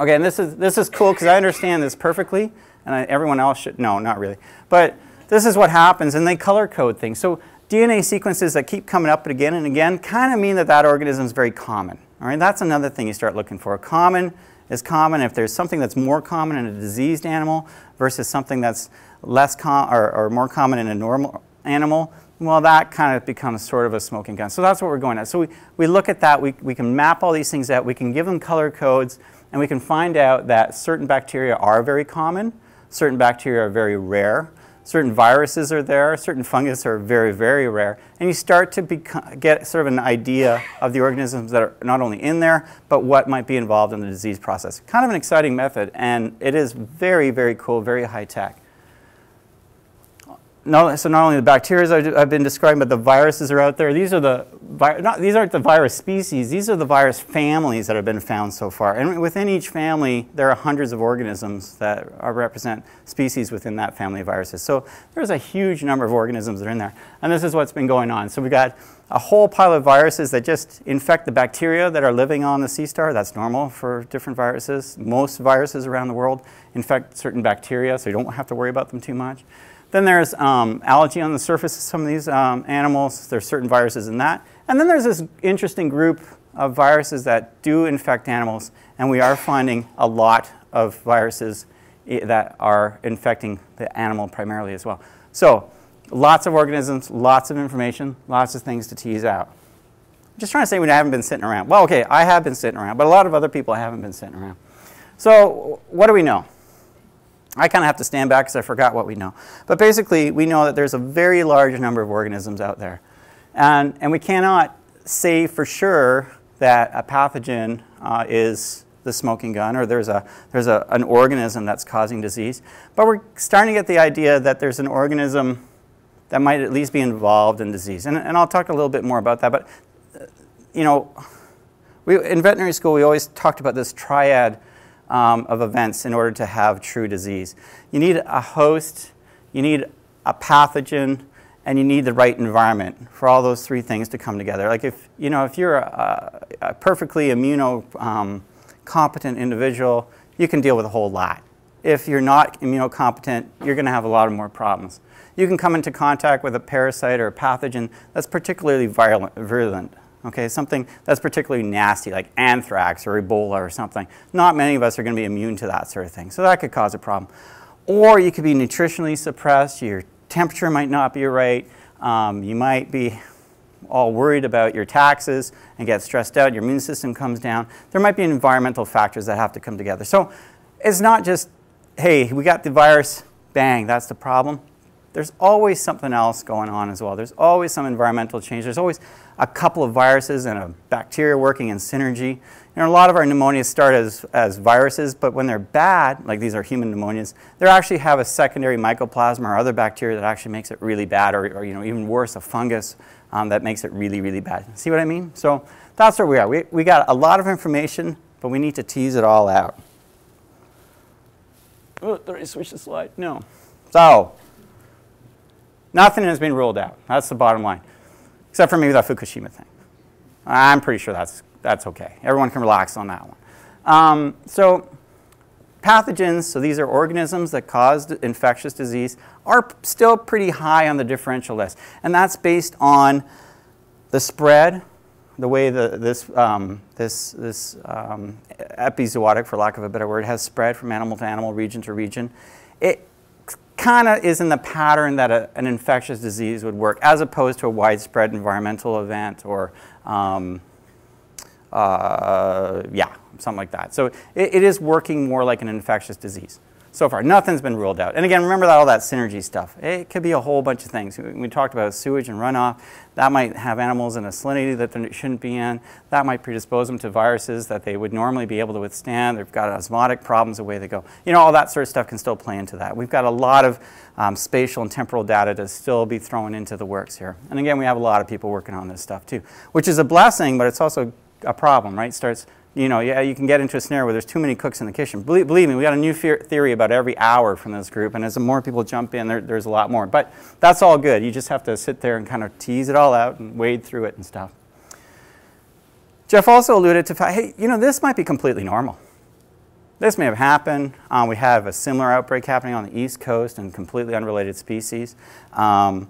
Okay, and this is, this is cool because I understand this perfectly, and I, everyone else should, no, not really. But this is what happens, and they color code things. So D N A sequences that keep coming up again and again kind of mean that that organism is very common. All right, that's another thing you start looking for. Common is common. If there's something that's more common in a diseased animal versus something that's less com or, or more common in a normal animal, well, that kind of becomes sort of a smoking gun. So that's what we're going at. So we, we look at that. We, we can map all these things out. We can give them color codes, and we can find out that certain bacteria are very common. Certain bacteria are very rare. Certain viruses are there, certain fungus are very, very rare. And you start to get sort of an idea of the organisms that are not only in there, but what might be involved in the disease process. Kind of an exciting method, and it is very, very cool, very high tech. No, so not only the bacteria I've been describing, but the viruses are out there. These are the, not, these aren't the virus species, these are the virus families that have been found so far. And within each family, there are hundreds of organisms that are, represent species within that family of viruses. So there's a huge number of organisms that are in there. And this is what's been going on. So we've got a whole pile of viruses that just infect the bacteria that are living on the sea star. That's normal for different viruses. Most viruses around the world infect certain bacteria, so you don't have to worry about them too much. Then there's um, algae on the surface of some of these um, animals. There's certain viruses in that. And then there's this interesting group of viruses that do infect animals, and we are finding a lot of viruses that are infecting the animal primarily as well. So lots of organisms, lots of information, lots of things to tease out. just trying to say we haven't been sitting around. Well, okay, I have been sitting around, but a lot of other people haven't been sitting around. So what do we know? I kind of have to stand back because I forgot what we know. But basically, we know that there's a very large number of organisms out there. And, and we cannot say for sure that a pathogen uh, is the smoking gun or there's, a, there's a, an organism that's causing disease. But we're starting to get the idea that there's an organism that might at least be involved in disease. And, and I'll talk a little bit more about that. But, you know, we, in veterinary school, we always talked about this triad Um, of events in order to have true disease. You need a host, you need a pathogen, and you need the right environment for all those three things to come together. Like if, you know, if you're a, a perfectly immunocompetent individual, you can deal with a whole lot. If you're not immunocompetent, you're going to have a lot of more problems. You can come into contact with a parasite or a pathogen that's particularly virulent. Okay, something that's particularly nasty, like anthrax or Ebola or something. Not many of us are going to be immune to that sort of thing, so that could cause a problem. Or you could be nutritionally suppressed, your temperature might not be right, um, you might be all worried about your taxes and get stressed out, your immune system comes down. There might be environmental factors that have to come together. So it's not just, hey, we got the virus, bang, that's the problem. There's always something else going on as well. There's always some environmental change. There's always a couple of viruses and a bacteria working in synergy. You know, a lot of our pneumonias start as, as viruses, but when they're bad, like these are human pneumonias, they actually have a secondary mycoplasma or other bacteria that actually makes it really bad, or, or you know, even worse, a fungus um, that makes it really, really bad. See what I mean? So that's where we are. We, we got a lot of information, but we need to tease it all out. Oh, did I switch the slide? No. So. Nothing has been ruled out. That's the bottom line. Except for maybe that Fukushima thing. I'm pretty sure that's, that's okay. Everyone can relax on that one. Um, so pathogens, so these are organisms that cause infectious disease, are still pretty high on the differential list. And that's based on the spread, the way the, this, um, this, this um, epizootic, for lack of a better word, has spread from animal to animal, region to region. It kind of is in the pattern that a, an infectious disease would work, as opposed to a widespread environmental event or, um, uh, yeah, something like that. So it, it is working more like an infectious disease. So far, nothing's been ruled out. And again, remember that all that synergy stuff. It could be a whole bunch of things. We, we talked about sewage and runoff. That might have animals in a salinity that they shouldn't be in. That might predispose them to viruses that they would normally be able to withstand. They've got osmotic problems, away they go. You know, all that sort of stuff can still play into that. We've got a lot of um, spatial and temporal data to still be thrown into the works here. And again, we have a lot of people working on this stuff too, which is a blessing, but it's also a problem, right? It starts. You know, yeah, you can get into a scenario where there's too many cooks in the kitchen. Believe, believe me, we got a new theory about every hour from this group, and as more people jump in, there, there's a lot more. But that's all good. You just have to sit there and kind of tease it all out and wade through it and stuff. Jeff also alluded to, hey, you know, this might be completely normal. This may have happened. Um, we have a similar outbreak happening on the East Coast and completely unrelated species. Um,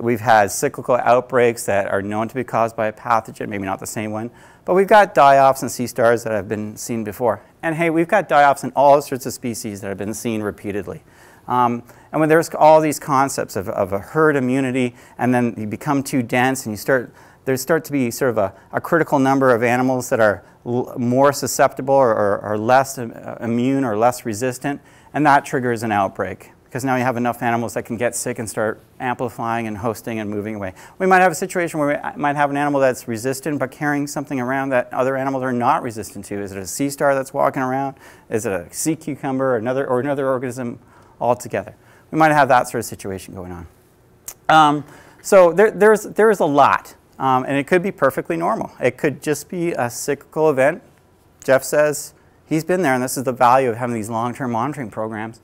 We've had cyclical outbreaks that are known to be caused by a pathogen, maybe not the same one, but we've got die-offs and sea stars that have been seen before. And hey, we've got die-offs in all sorts of species that have been seen repeatedly. Um, and when there's all these concepts of, of a herd immunity, and then you become too dense and you start, there start to be sort of a, a critical number of animals that are l more susceptible or, or, or less immune or less resistant, and that triggers an outbreak. Because now you have enough animals that can get sick and start amplifying and hosting and moving away. We might have a situation where we might have an animal that's resistant but carrying something around that other animals are not resistant to. Is it a sea star that's walking around? Is it a sea cucumber or another, or another organism altogether? We might have that sort of situation going on. Um, so there, there's, there's a lot, um, and it could be perfectly normal. It could just be a cyclical event. Jeff says he's been there, and this is the value of having these long-term monitoring programs.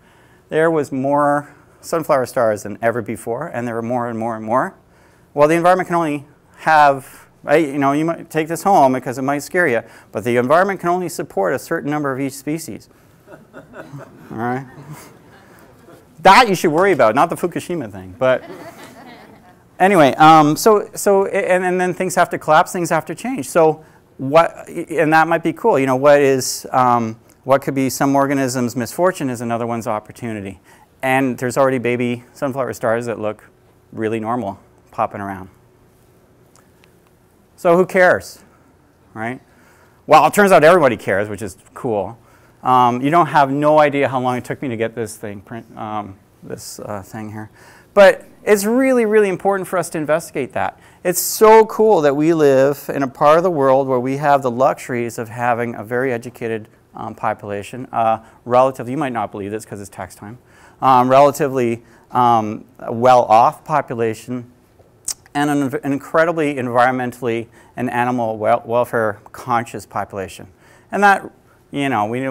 There was more sunflower stars than ever before, and there were more and more and more. Well, the environment can only have, right, you know, you might take this home because it might scare you, but the environment can only support a certain number of each species. All right? That you should worry about, not the Fukushima thing. But anyway, um, so, so and, and then things have to collapse, things have to change. So what, and that might be cool, you know, what is, um, what could be some organism's misfortune is another one's opportunity. And there's already baby sunflower stars that look really normal popping around. So who cares, right? Well, it turns out everybody cares, which is cool. Um, you don't have no idea how long it took me to get this thing, print, um, this uh, thing here. But it's really, really important for us to investigate that. It's so cool that we live in a part of the world where we have the luxuries of having a very educated um, population, uh, relatively, you might not believe this because it's tax time, um, relatively um, well-off population, and an incredibly environmentally and animal wel welfare conscious population. And that, you know, we,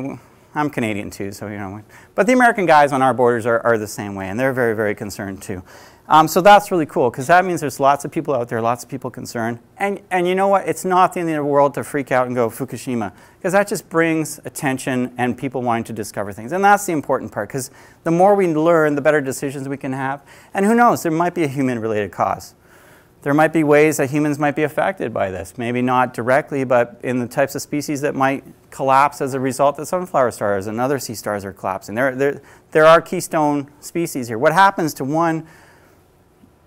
I'm Canadian too, so you know. But the American guys on our borders are, are the same way, and they're very, very concerned too. Um, so that's really cool, because that means there's lots of people out there, lots of people concerned. And, and you know what? It's not the end of the world to freak out and go Fukushima, because that just brings attention and people wanting to discover things. And that's the important part, because the more we learn, the better decisions we can have. And who knows? There might be a human-related cause. There might be ways that humans might be affected by this. Maybe not directly, but in the types of species that might collapse as a result that sunflower stars and other sea stars are collapsing. There, there, there are keystone species here. What happens to one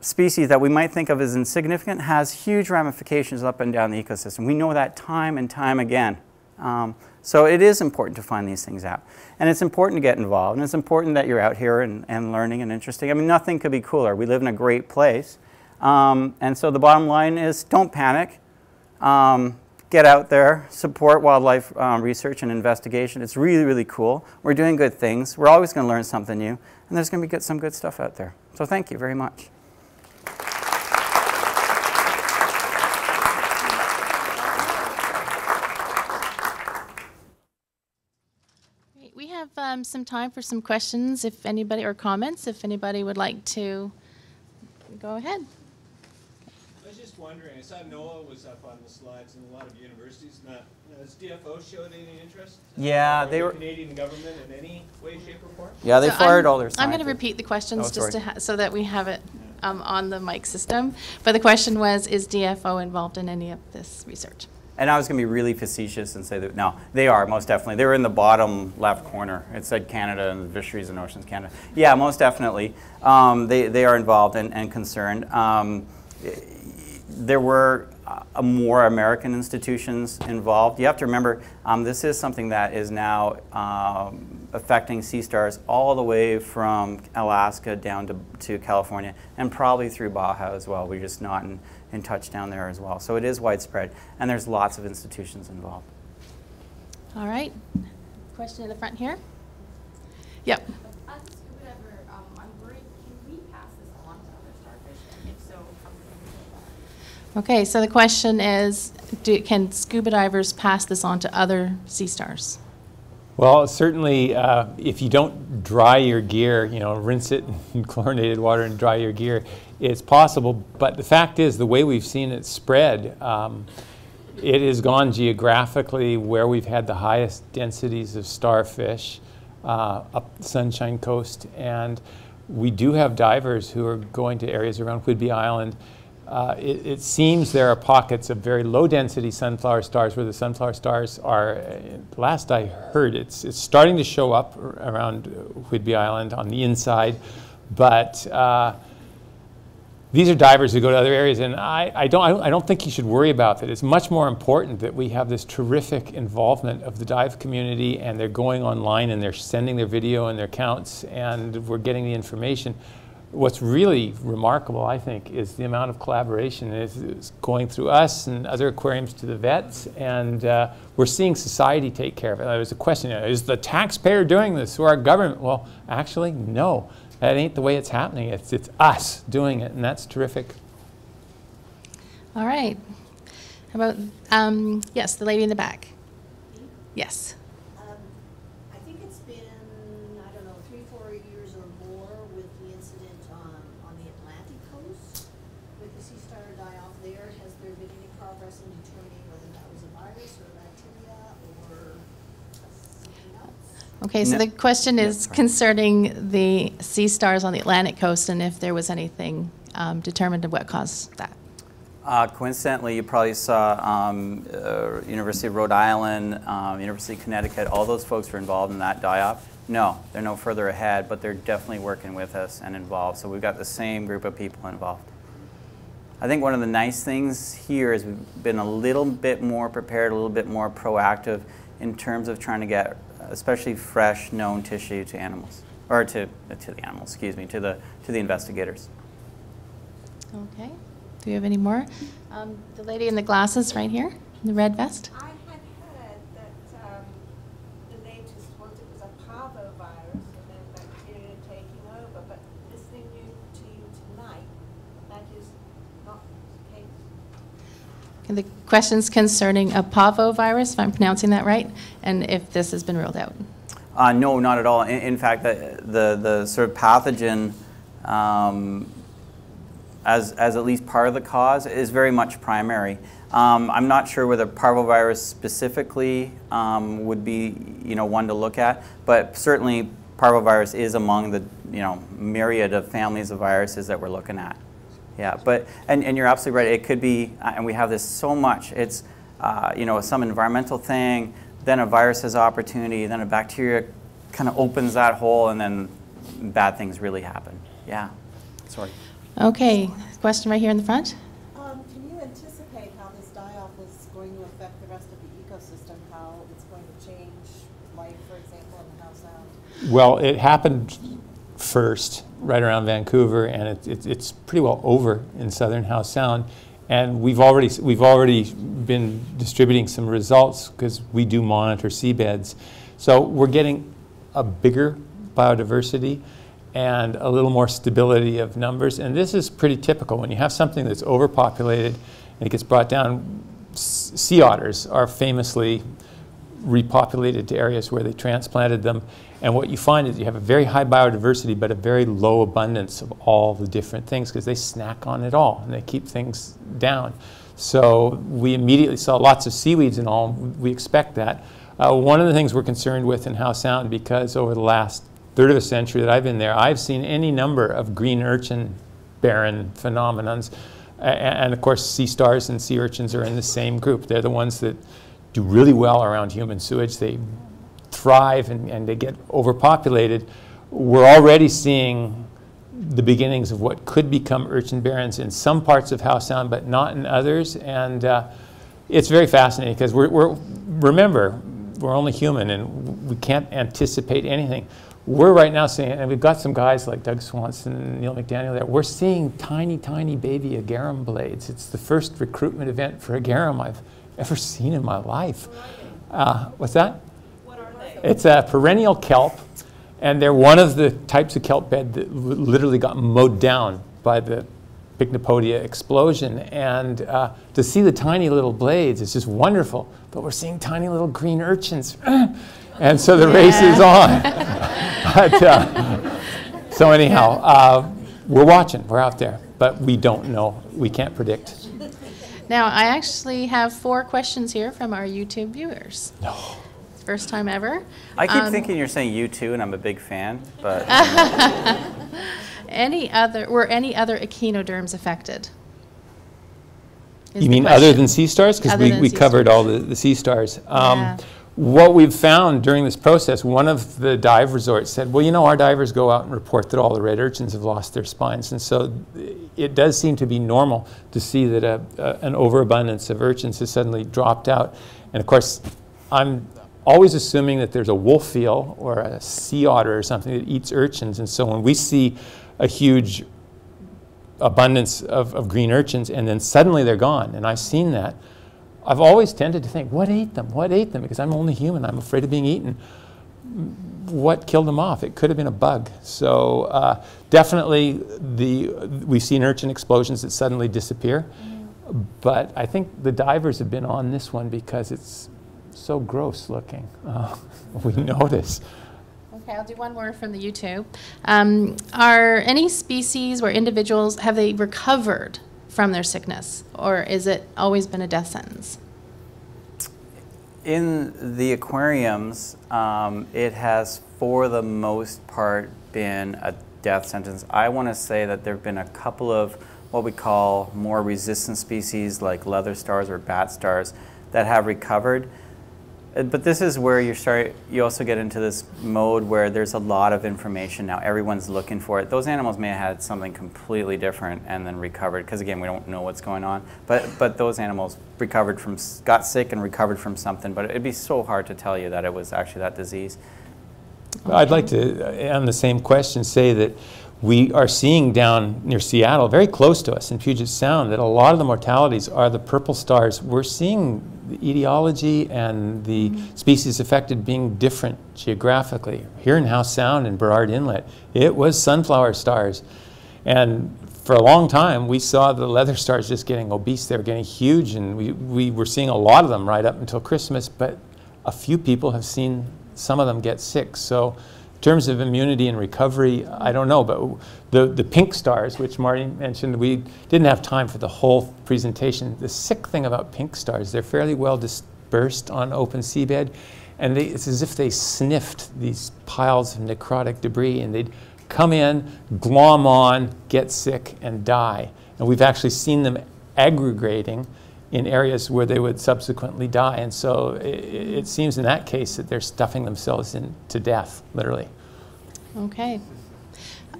species that we might think of as insignificant has huge ramifications up and down the ecosystem. We know that time and time again. Um, so it is important to find these things out. And it's important to get involved. And it's important that you're out here and, and learning and interesting. I mean, nothing could be cooler. We live in a great place. Um, and so the bottom line is don't panic, um, get out there, support wildlife um, research and investigation. It's really, really cool. We're doing good things. We're always going to learn something new, and there's going to be good, some good stuff out there. So thank you very much. We have um, some time for some questions, if anybody, or comments, if anybody would like to go ahead. Wondering, I saw NOAA was up on the slides and a lot of universities. Not, has D F O showed any interest? Yeah, they were. Canadian government in any way, shape, or form? Yeah, they so fired I'm, all their scientists. I'm going to repeat the questions oh, just to ha so that we have it um, on the mic system. But the question was, is D F O involved in any of this research? And I was going to be really facetious and say that, no, they are, most definitely. They were in the bottom left corner. It said Canada and the Fisheries and Oceans Canada. Yeah, most definitely. Um, they, they are involved and, and concerned. Um, it, There were uh, more American institutions involved. You have to remember, um, this is something that is now um, affecting sea stars all the way from Alaska down to, to California, and probably through Baja as well. We're just not in, in touch down there as well. So it is widespread, and there's lots of institutions involved. All right. Question in the front here. Yep. Okay, so the question is, do, can scuba divers pass this on to other sea stars? Well, certainly uh, if you don't dry your gear, you know, rinse it in chlorinated water and dry your gear, it's possible. But the fact is, the way we've seen it spread, um, it has gone geographically where we've had the highest densities of starfish, uh, up the Sunshine Coast. And we do have divers who are going to areas around Whidbey Island. Uh, it, it seems there are pockets of very low-density sunflower stars where the sunflower stars are, uh, last I heard, it's, it's starting to show up around Whidbey Island on the inside, but uh, these are divers who go to other areas, and I, I, don't, I, don't, I don't think you should worry about that. It's much more important that we have this terrific involvement of the dive community, and they're going online, and they're sending their video and their counts, and we're getting the information. What's really remarkable, I think, is the amount of collaboration that's going through us and other aquariums to the vets, and uh, we're seeing society take care of it. There was a question, is the taxpayer doing this or our government? Well, actually, no. That ain't the way it's happening. It's, it's us doing it, and that's terrific. All right. How about, um, yes, the lady in the back. Yes. Okay, so the question is concerning the sea stars on the Atlantic coast and if there was anything um, determined of what caused that. Uh, coincidentally, you probably saw um, uh, University of Rhode Island, um, University of Connecticut, all those folks were involved in that die-off. No, they're no further ahead, but they're definitely working with us and involved. So we've got the same group of people involved. I think one of the nice things here is we've been a little bit more prepared, a little bit more proactive in terms of trying to get especially fresh known tissue to animals, or to, to the animals, excuse me, to the, to the investigators. Okay, do you have any more? Um, the lady in the glasses right here, in the red vest. I had heard that um, the latest was it was a parvovirus and then bacteria taking over, but listening to you tonight, that is not the case. And the question's concerning a parvovirus, if I'm pronouncing that right, and if this has been ruled out. Uh, no, not at all. In, in fact, the, the, the sort of pathogen, um, As, as at least part of the cause, is very much primary. Um, I'm not sure whether parvovirus specifically um, would be, you know, one to look at, but certainly parvovirus is among the, you know, myriad of families of viruses that we're looking at. Yeah, but, and, and you're absolutely right, it could be, and we have this so much, it's, uh, you know, some environmental thing, then a virus has opportunity, then a bacteria kind of opens that hole, and then bad things really happen. Yeah, sorry. Okay, question right here in the front. Um, can you anticipate how this die-off is going to affect the rest of the ecosystem, how it's going to change life, for example, in the Howe Sound? Well, it happened first right around Vancouver, and it, it, it's pretty well over in southern Howe Sound. And we've already, we've already been distributing some results because we do monitor seabeds. So we're getting a bigger biodiversity and a little more stability of numbers. And this is pretty typical. When you have something that's overpopulated and it gets brought down, sea otters are famously repopulated to areas where they transplanted them. And what you find is you have a very high biodiversity, but a very low abundance of all the different things, because they snack on it all, and they keep things down. So we immediately saw lots of seaweeds and all. We expect that. Uh, one of the things we're concerned with in Howe Sound, because over the last third of a century that I've been there, I've seen any number of green urchin barren phenomenons. And of course, sea stars and sea urchins are in the same group. They're the ones that do really well around human sewage. They thrive and, and they get overpopulated. We're already seeing the beginnings of what could become urchin barrens in some parts of Howe Sound, but not in others. And uh, it's very fascinating because we're, we're, remember, we're only human and we can't anticipate anything. We're right now seeing, and we've got some guys like Doug Swanson and Neil McDaniel there, we're seeing tiny, tiny baby agarum blades. It's the first recruitment event for agarum I've ever seen in my life. Uh, what's that? What are they? It's a perennial kelp, and they're one of the types of kelp bed that literally got mowed down by the Pycnopodia explosion. And uh, to see the tiny little blades is just wonderful, but we're seeing tiny little green urchins. And so the yeah. race is on. But, uh, so anyhow, uh, we're watching. We're out there. But we don't know. We can't predict. Now, I actually have four questions here from our YouTube viewers. No. First time ever. I keep um, thinking you're saying you too, and I'm a big fan. But any other, were any other echinoderms affected? You mean question. Other than sea stars? Because we, we covered stars. all the, the sea stars. Um, yeah. What we've found during this process, one of the dive resorts said, well, you know, our divers go out and report that all the red urchins have lost their spines. And so it does seem to be normal to see that a, a, an overabundance of urchins has suddenly dropped out. And of course, I'm always assuming that there's a wolf seal or a sea otter or something that eats urchins. And so when we see a huge abundance of, of green urchins and then suddenly they're gone, and I've seen that, I've always tended to think, what ate them? What ate them? Because I'm only human. I'm afraid of being eaten. What killed them off? It could have been a bug. So uh, definitely the, we've seen urchin explosions that suddenly disappear. Mm. But I think the divers have been on this one because it's so gross looking. Uh, we notice. Okay, I'll do one more from the YouTube. Um, are any species or individuals, have they recovered from their sickness, or is it always been a death sentence? In the aquariums, um, it has, for the most part, been a death sentence. I want to say that there have been a couple of what we call more resistant species, like leather stars or bat stars, that have recovered. But this is where you start, you also get into this mode where there's a lot of information now. Everyone's looking for it. Those animals may have had something completely different and then recovered, because again, we don't know what's going on. But, but those animals recovered from, got sick and recovered from something, but it'd be so hard to tell you that it was actually that disease. I'd like to, on the same question, say that we are seeing down near Seattle, very close to us in Puget Sound, that a lot of the mortalities are the purple stars. We're seeing the etiology and the mm-hmm. species affected being different geographically. Here in Howe Sound and Burrard Inlet, it was sunflower stars. And for a long time, we saw the leather stars just getting obese. They were getting huge, and we, we were seeing a lot of them right up until Christmas, but a few people have seen some of them get sick. So in terms of immunity and recovery, I don't know, but the, the pink stars, which Martin mentioned, we didn't have time for the whole presentation. The sick thing about pink stars, they're fairly well dispersed on open seabed, and they, it's as if they sniffed these piles of necrotic debris, and they'd come in, glom on, get sick, and die. And we've actually seen them aggregating in areas where they would subsequently die. And so it, it seems in that case that they're stuffing themselves in to death, literally. Okay.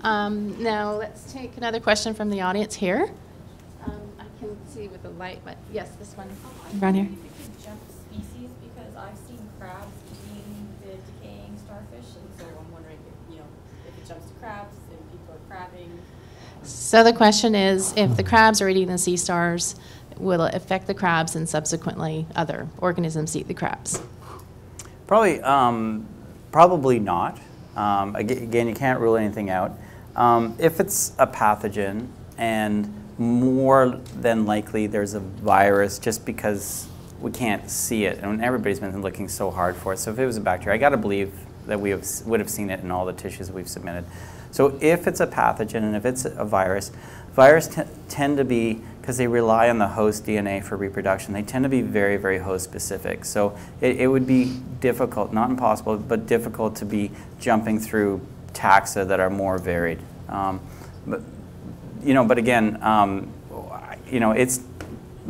Um, now let's take another question from the audience here. Um, I can see with the light, but yes, this one. Oh, around here. If you could jump species, because I've seen crabs eating the decaying starfish, and so I'm wondering if, you know, if it jumps to crabs and people are crabbing. So the question is, if the crabs are eating the sea stars, will it affect the crabs and subsequently other organisms eat the crabs? Probably, um, probably not. Um, again, you can't rule anything out. Um, if it's a pathogen, and more than likely there's a virus, just because we can't see it, and everybody's been looking so hard for it. So if it was a bacteria, I got to believe that we have, would have seen it in all the tissues we've submitted. So if it's a pathogen and if it's a virus, viruses tend to be, because they rely on the host D N A for reproduction, they tend to be very, very host specific. So it, it would be difficult, not impossible, but difficult to be jumping through taxa that are more varied. Um, but, you know, but again, um, you know, it's,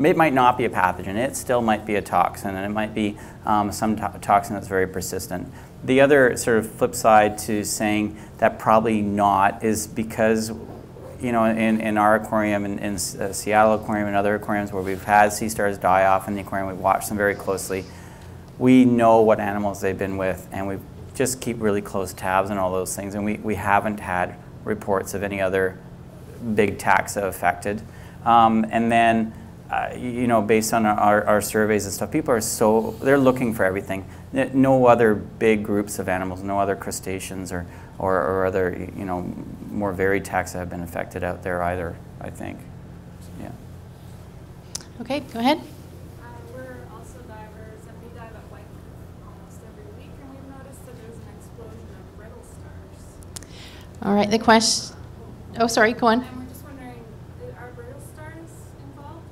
it might not be a pathogen. It still might be a toxin, and it might be um, some to toxin that's very persistent. The other sort of flip side to saying that probably not is because, you know, in, in our aquarium, in, in uh, Seattle Aquarium and other aquariums where we've had sea stars die off in the aquarium, we watch them very closely. We know what animals they've been with, and we just keep really close tabs on all those things, and we, we haven't had reports of any other big taxa affected. Um, and then, uh, you know, based on our, our surveys and stuff, people are so, they're looking for everything. No other big groups of animals, no other crustaceans or, or, or other, you know, more varied taxa have been affected out there either, I think. Yeah. Okay, go ahead. Uh, we're also divers, and we dive at White almost every week, and we've noticed that there's an explosion of brittle stars. All right, the question, oh, sorry, go on. And we're just wondering, are brittle stars involved?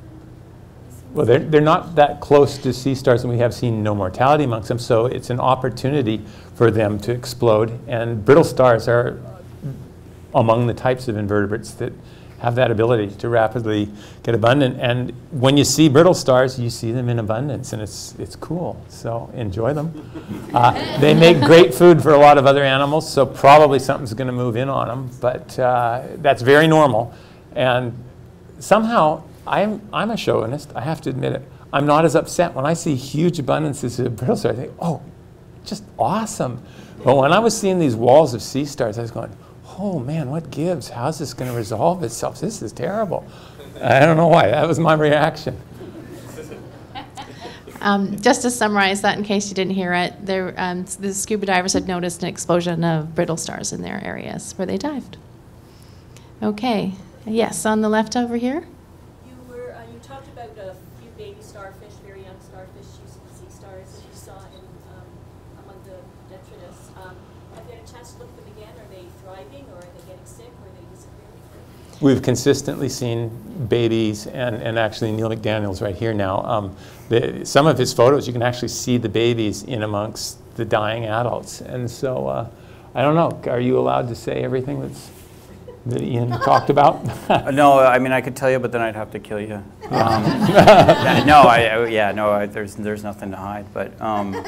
In well, they're, they're not that close to sea stars, and we have seen no mortality amongst them, so it's an opportunity for them to explode, and brittle stars are among the types of invertebrates that have that ability to rapidly get abundant. And when you see brittle stars, you see them in abundance, and it's, it's cool, so enjoy them. Uh, they make great food for a lot of other animals, so probably something's gonna move in on them, but uh, that's very normal. And somehow, I'm, I'm a chauvinist, I have to admit it. I'm not as upset when I see huge abundances of brittle stars. I think, oh, just awesome. But when I was seeing these walls of sea stars, I was going, oh man, what gives? How's this going to resolve itself? This is terrible. I don't know why. That was my reaction. Um, just to summarize that, in case you didn't hear it, there, um, the scuba divers had noticed an explosion of brittle stars in their areas where they dived. Okay. Yes, on the left over here. You were uh, you talked about a few baby starfish, very young starfish, using sea stars that you saw in um, among the detritus. Um, have you had a chance to look at them again? Are they thriving, or are they getting sick, or are they disappearing? We've consistently seen babies, and, and actually Neil McDaniel's right here now. Um, the, some of his photos, you can actually see the babies in amongst the dying adults. And so, uh, I don't know, are you allowed to say everything that's that Ian talked about? No, I mean, I could tell you, but then I'd have to kill you. Um, no, I, I, yeah, no, I, there's, there's nothing to hide, but um,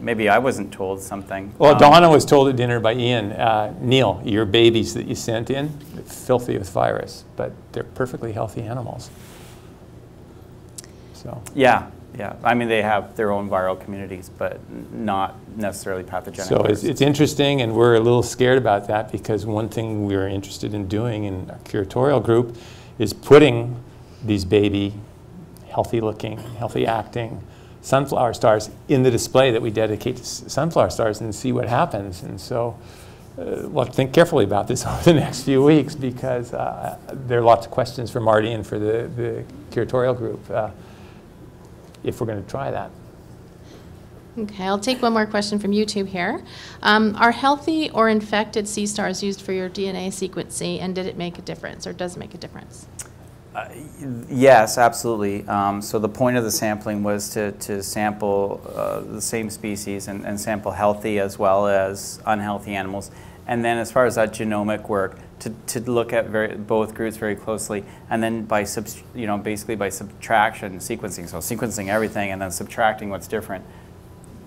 maybe I wasn't told something. Well, um, Donna was told at dinner by Ian, uh, Neil, your babies that you sent in, filthy with virus, but they're perfectly healthy animals. So. Yeah, yeah. I mean, they have their own viral communities, but not necessarily pathogenic. So it's, it's interesting, and we're a little scared about that, because one thing we're interested in doing in our curatorial group is putting these baby, healthy-looking, healthy-acting sunflower stars in the display that we dedicate to sunflower stars and see what happens. And so uh, we'll have to think carefully about this over the next few weeks, because uh, there are lots of questions for Marty and for the, the curatorial group. Uh, if we're going to try that. Okay, I'll take one more question from YouTube here. Um, are healthy or infected sea stars used for your D N A sequencing, and did it make a difference, or does it make a difference? Uh, yes, absolutely. Um, so the point of the sampling was to, to sample uh, the same species and, and sample healthy as well as unhealthy animals. And then as far as that genomic work, to, to look at very, both groups very closely, and then by, sub, you know, basically by subtraction, sequencing, so sequencing everything and then subtracting what's different,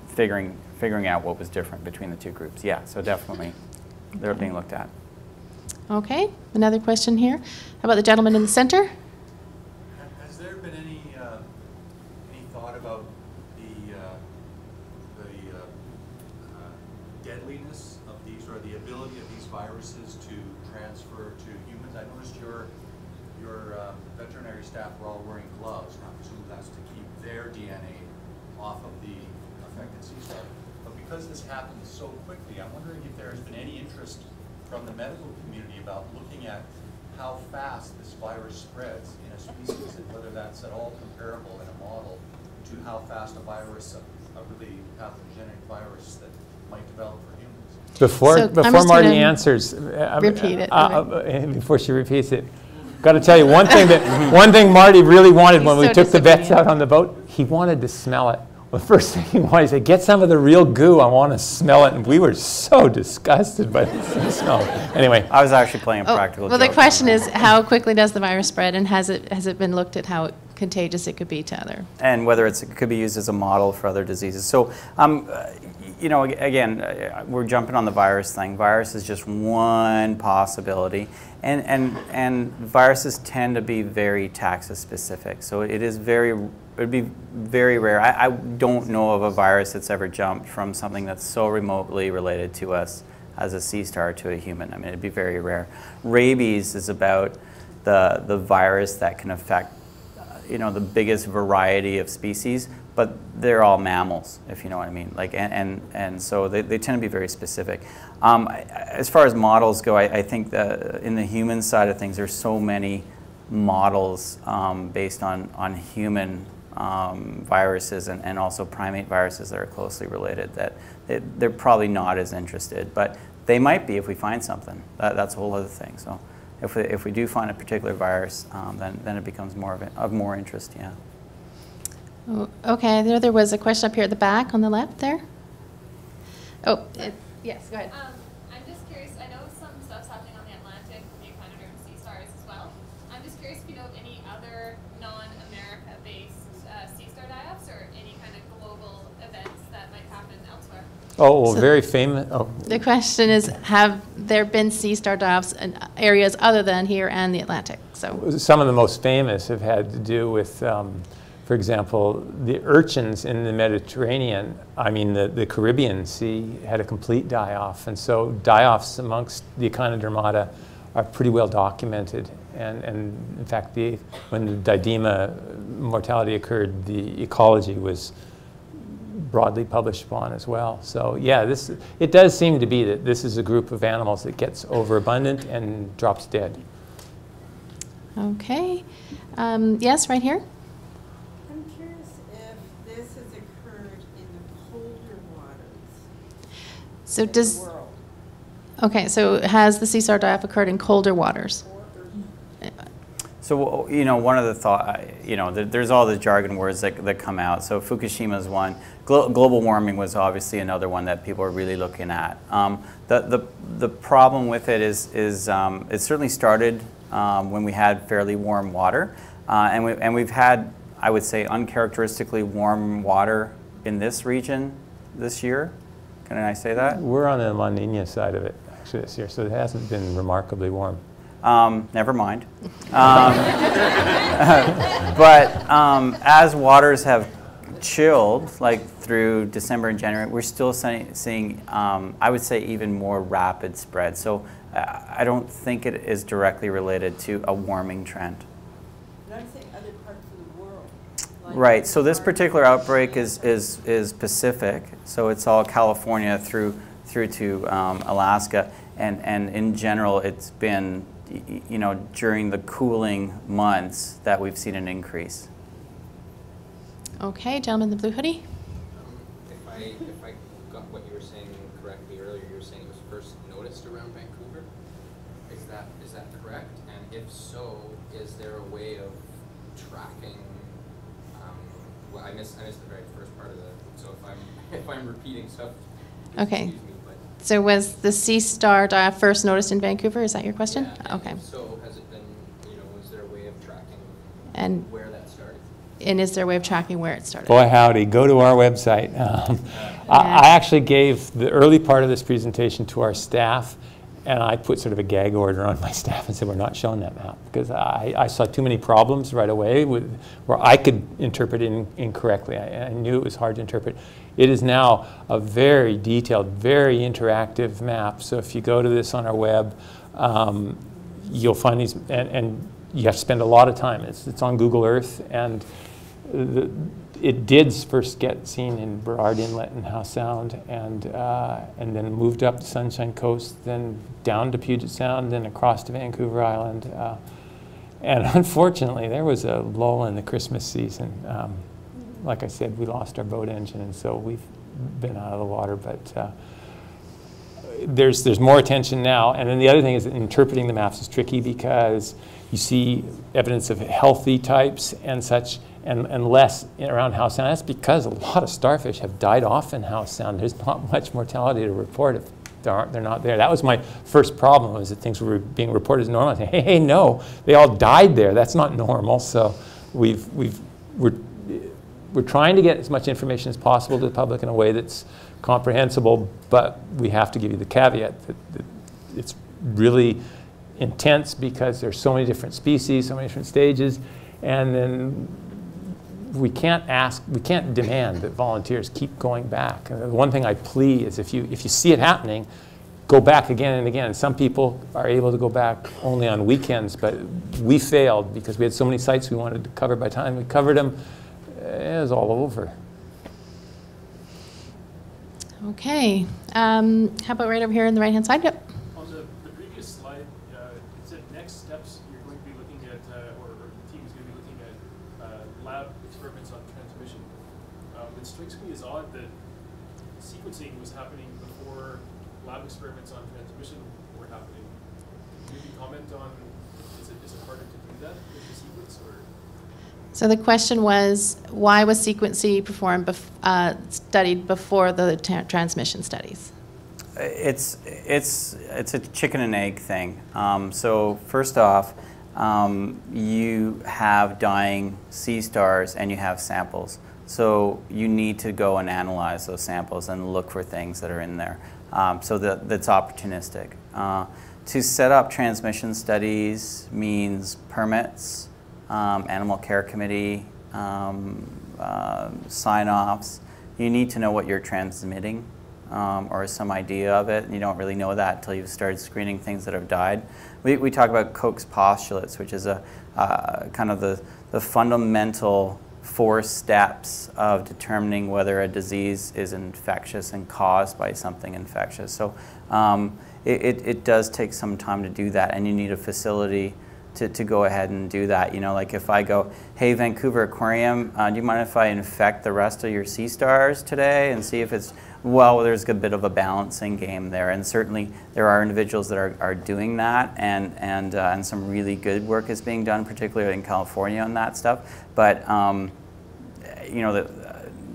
figuring, figuring out what was different between the two groups. Yeah, so definitely they're being looked at. Okay, another question here. How about the gentleman in the center? Has there been any, uh, any thought about the, uh, the uh, uh, deadliness of these, or the ability of these viruses to transfer to humans? I noticed your, your uh, veterinary staff were all wearing gloves, and I presume that's to keep their D N A off of the affected sea star. But because this happened so quickly, I'm wondering if there has been any interest from the medical community about looking at how fast this virus spreads in a species, and whether that's at all comparable in a model to how fast a virus, a, a really pathogenic virus that might develop for humans. Before, so before Marty answers, uh, repeat it. Uh, uh, before she repeats it, got to tell you one thing that one thing Marty really wanted. He's when so we took the vets out on the boat, he wanted to smell it. Well, the first thing he wanted, he said, get some of the real goo. I want to smell it. And we were so disgusted by the smell. Anyway. I was actually playing a oh, practical Well, the question is, how quickly does the virus spread, and has it, has it been looked at how contagious it could be to other? And whether it's, it could be used as a model for other diseases. So, um, you know, again, we're jumping on the virus thing. Virus is just one possibility. And, and, and viruses tend to be very taxa-specific. So it is very... It would be very rare. I, I don't know of a virus that's ever jumped from something that's so remotely related to us as a sea star to a human. I mean, it'd be very rare. Rabies is about the, the virus that can affect, uh, you know, the biggest variety of species, but they're all mammals, if you know what I mean. Like, and, and, and so they, they tend to be very specific. Um, I, as far as models go, I, I think that in the human side of things, there's so many models um, based on, on human Um, viruses and, and also primate viruses that are closely related, that they, they're probably not as interested, but they might be if we find something. That, that's a whole other thing. So if we, if we do find a particular virus, um, then, then it becomes more of, it, of more interest, yeah. Oh, okay, there, there was a question up here at the back on the left there. Oh, it, yes, go ahead. Um, I'm just curious, I know some stuff's happening on the Atlantic, new planetary sea stars as well. I'm just curious if you know any other non-America-based Oh, well, so very famous. Oh. The question is, have there been sea star die-offs in areas other than here and the Atlantic? So some of the most famous have had to do with, um, for example, the urchins in the Mediterranean. I mean, the, the Caribbean Sea had a complete die-off. And so die-offs amongst the Echinodermata are pretty well documented. And, and in fact, the, when the Didema mortality occurred, the ecology was broadly published upon as well. So yeah, this, it does seem to be that this is a group of animals that gets overabundant and drops dead. Okay. Um, yes, right here. I'm curious if this has occurred in the colder waters so in does, the world. Okay, so has the sea star die-off occurred in colder waters? So, you know, one of the thought, you know, there's all the jargon words that, that come out. So Fukushima's one. Glo global warming was obviously another one that people are really looking at. Um, the, the, the problem with it is, is um, it certainly started um, when we had fairly warm water. Uh, and, we, and we've had, I would say, uncharacteristically warm water in this region this year. Can I say that? We're on the La Nina side of it, actually, this year. So it hasn't been remarkably warm. Um, never mind. Um, but um, as waters have chilled, like through December and January, we're still seeing, um, I would say, even more rapid spread. So uh, I don't think it is directly related to a warming trend. But I'm saying other parts of the world. Like right. So this particular outbreak is, is, is Pacific. So it's all California through, through to um, Alaska. And, and in general, it's been, you know, during the cooling months that we've seen an increase. Okay, gentleman in the blue hoodie. Um, if, I, if I got what you were saying correctly earlier, you were saying it was first noticed around Vancouver. Is that, is that correct? And if so, is there a way of tracking? Um, well, I missed, I missed the very first part of that. So if I'm, if I'm repeating stuff, okay. Excuse me. So was the sea star uh, first noticed in Vancouver? Is that your question? Yeah, okay. So has it been, you know, is there a way of tracking and where that started? And is there a way of tracking where it started? Boy, howdy. Go to our website. Um, yeah. I, I actually gave the early part of this presentation to our staff, and I put sort of a gag order on my staff and said, we're not showing that map, because I, I saw too many problems right away with, where I could interpret it in, incorrectly. I, I knew it was hard to interpret. It is now a very detailed, very interactive map. So if you go to this on our web, um, you'll find these, and, and you have to spend a lot of time. It's, it's on Google Earth, and the, it did first get seen in Burrard Inlet and Howe Sound, and, uh, and then moved up the Sunshine Coast, then down to Puget Sound, then across to Vancouver Island. Uh, and unfortunately, there was a lull in the Christmas season. Um, like I said, we lost our boat engine, and so we've been out of the water. But uh, there's, there's more attention now. And then the other thing is that interpreting the maps is tricky, because you see evidence of healthy types and such, and, and less around Howe Sound. That's because a lot of starfish have died off in Howe Sound. There's not much mortality to report if there aren't, they're not there. That was my first problem, was that things were being reported as normal. I said, hey, hey, no, they all died there. That's not normal. So we've, we've, we're, we're trying to get as much information as possible to the public in a way that's comprehensible, but we have to give you the caveat that, that it's really intense, because there's so many different species, so many different stages, and then we can't ask, we can't demand that volunteers keep going back. And the one thing I plea is, if you, if you see it happening, go back again and again. And some people are able to go back only on weekends, but we failed because we had so many sites we wanted to cover. By the time we covered them, it was all over. Okay. Um, how about right over here on the right-hand side? Yep. On the, the previous slide, uh, it said next steps you're going to be looking at, uh, or, or the team is going to be looking at uh, lab experiments on transmission. Um, it strikes me as odd that sequencing was happening before lab experiments on transmission were happening. Can you comment on, is it, is it harder to do that with the sequence? Or? So the question was, why was sequencing performed, bef uh, studied before the tra transmission studies? It's, it's, it's a chicken and egg thing. Um, so first off, um, you have dying sea stars and you have samples. So you need to go and analyze those samples and look for things that are in there. Um, so the, that's opportunistic. Uh, to set up transmission studies means permits, Um, animal care committee, um, uh, sign-offs. You need to know what you're transmitting, um, or some idea of it. And you don't really know that until you've started screening things that have died. We, we talk about Koch's postulates, which is a uh, kind of the, the fundamental four steps of determining whether a disease is infectious and caused by something infectious. So um, it, it, it does take some time to do that, and you need a facility to, to go ahead and do that. You know, like if I go, hey, Vancouver Aquarium, uh, do you mind if I infect the rest of your sea stars today and see if it's, well, there's a bit of a balancing game there. And certainly there are individuals that are, are doing that, and, and, uh, and some really good work is being done, particularly in California on that stuff. But, um, you know, the,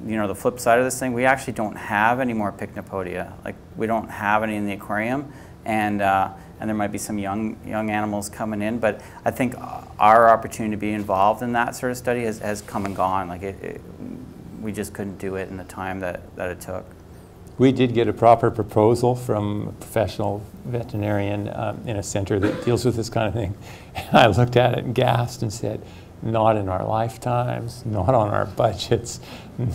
you know, the flip side of this thing, we actually don't have any more Pycnopodia. Like, we don't have any in the aquarium, and uh, and there might be some young young animals coming in, but I think our opportunity to be involved in that sort of study has, has come and gone. Like, it, it, we just couldn't do it in the time that, that it took. We did get a proper proposal from a professional veterinarian um, in a center that deals with this kind of thing. And I looked at it and gasped and said, not in our lifetimes, not on our budgets,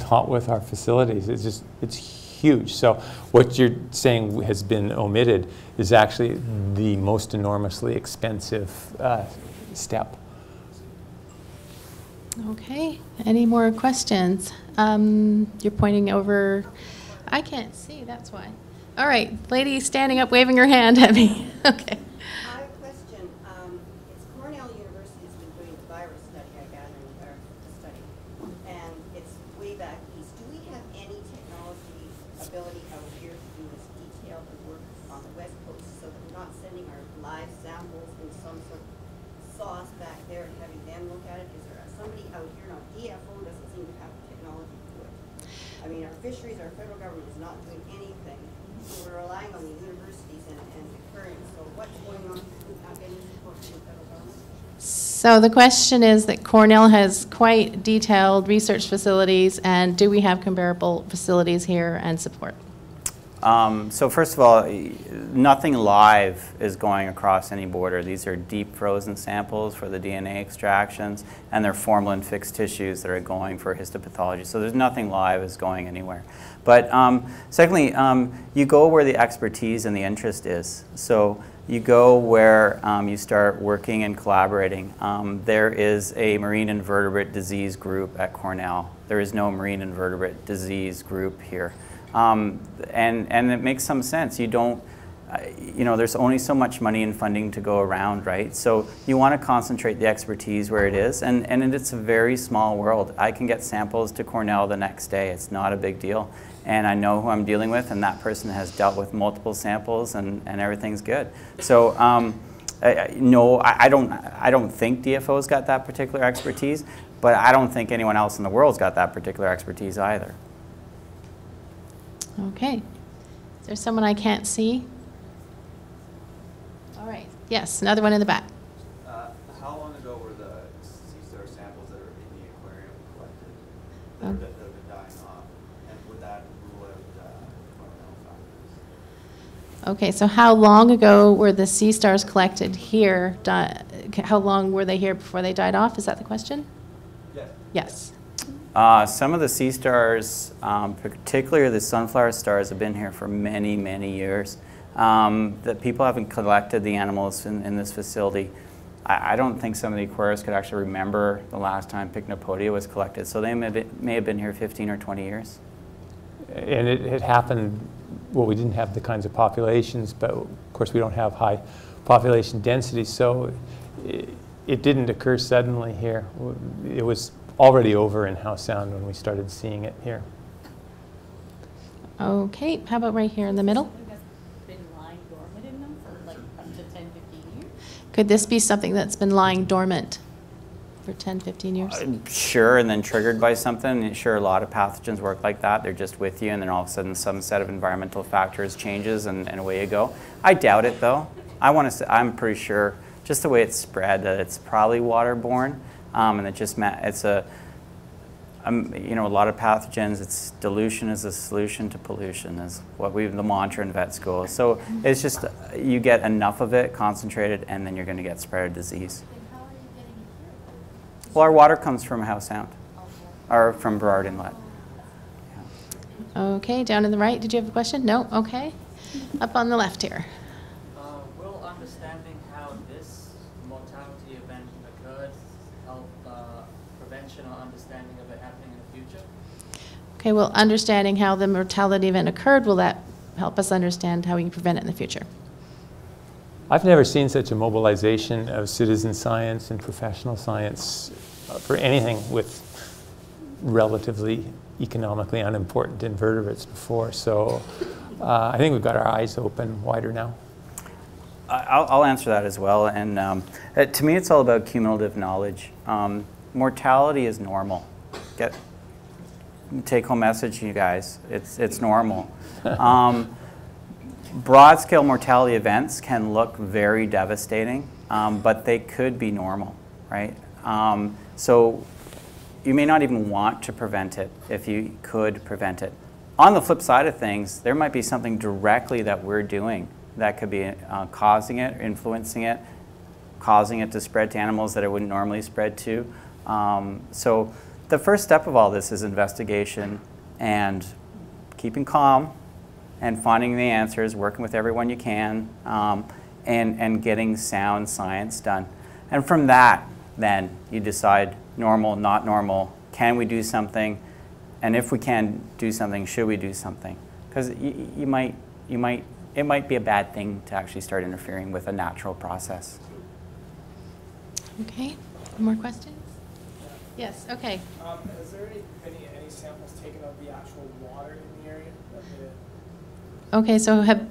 not with our facilities. It's just, it's huge. So what you're saying has been omitted is actually the most enormously expensive uh, step. Okay, any more questions? Um, you're pointing over, I can't see, that's why. All right, lady standing up waving her hand at me, okay. So the question is that Cornell has quite detailed research facilities, and do we have comparable facilities here and support? Um, so first of all, nothing live is going across any border. These are deep frozen samples for the D N A extractions, and they're formalin fixed tissues that are going for histopathology. So there's nothing live is going anywhere. But um, secondly, um, you go where the expertise and the interest is. So you go where um, you start working and collaborating. Um, there is a marine invertebrate disease group at Cornell. There is no marine invertebrate disease group here. Um, and, and it makes some sense. You don't, uh, you know, there's only so much money and funding to go around, right? So you want to concentrate the expertise where it is. And, and it's a very small world. I can get samples to Cornell the next day. It's not a big deal. And I know who I'm dealing with, and that person has dealt with multiple samples, and, and everything's good. So um, I, I, no, I, I don't. I don't think D F O's got that particular expertise, but I don't think anyone else in the world's got that particular expertise either. Okay. Is there someone I can't see? All right. Yes, another one in the back. Uh, how long ago were the sea star samples that are in the aquarium collected? That okay. are Okay, so how long ago were the sea stars collected here? How long were they here before they died off? Is that the question? Yeah. Yes. Uh, some of the sea stars, um, particularly the sunflower stars, have been here for many, many years. Um, the people haven't collected the animals in, in this facility. I, I don't think some of the aquarists could actually remember the last time Pycnopodia was collected, so they may, be, may have been here fifteen or twenty years. And it, it happened. Well, we didn't have the kinds of populations, but of course we don't have high population density, so it, it didn't occur suddenly here. It was already over in Howe Sound when we started seeing it here. Okay, how about right here in the middle? Could this be something that's been lying dormant for ten, fifteen years? Uh, sure, and then triggered by something. Sure, a lot of pathogens work like that. They're just with you, and then all of a sudden some set of environmental factors changes, and, and away you go. I doubt it, though. I want to say, I'm pretty sure, just the way it's spread, that it's probably waterborne, um, and it just, it's a, um, you know, a lot of pathogens, it's dilution is a solution to pollution is what we've, the mantra in vet school. So it's just, you get enough of it concentrated, and then you're going to get spread a disease. Well, our water comes from Howe Sound, or from Burrard Inlet. Yeah. Okay, down in the right, did you have a question? No, okay. Up on the left here. Uh, will understanding how this mortality event occurred help uh, prevention or understanding of it happening in the future? Okay, well, understanding how the mortality event occurred, will that help us understand how we can prevent it in the future? I've never seen such a mobilization of citizen science and professional science for anything with relatively economically unimportant invertebrates before. So uh, I think we've got our eyes open wider now. I'll, I'll answer that as well. And um, to me, it's all about cumulative knowledge. Um, mortality is normal. Get take home message, you guys. It's it's normal. Um, broad scale mortality events can look very devastating, um, but they could be normal, right? Um, so you may not even want to prevent it if you could prevent it. On the flip side of things, there might be something directly that we're doing that could be uh, causing it, influencing it, causing it to spread to animals that it wouldn't normally spread to. Um, so the first step of all this is investigation and keeping calm and finding the answers, working with everyone you can, um, and, and getting sound science done. And from that, then you decide normal, not normal, can we do something? And if we can do something, should we do something? Because you, you might, you might, it might be a bad thing to actually start interfering with a natural process. Okay, more questions? Yes, okay. Um, is there any, any, any samples taken of the actual water in the area? Okay, so have,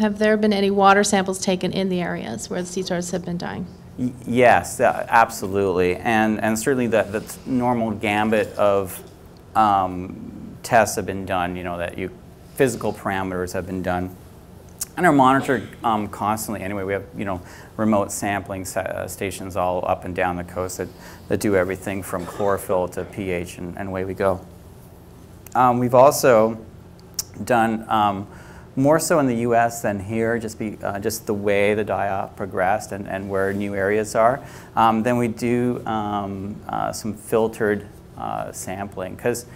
have there been any water samples taken in the areas where the sea stars have been dying? Y yes, uh, absolutely. And, and certainly the, the normal gambit of um, tests have been done, you know, that you, physical parameters have been done. And are monitored um, constantly anyway. We have, you know, remote sampling uh, stations all up and down the coast that, that do everything from chlorophyll to pH, and, and away we go. Um, we've also done um, more so in the U S than here, just, be, uh, just the way the die-off progressed and, and where new areas are. Um, then we do um, uh, some filtered uh, sampling, because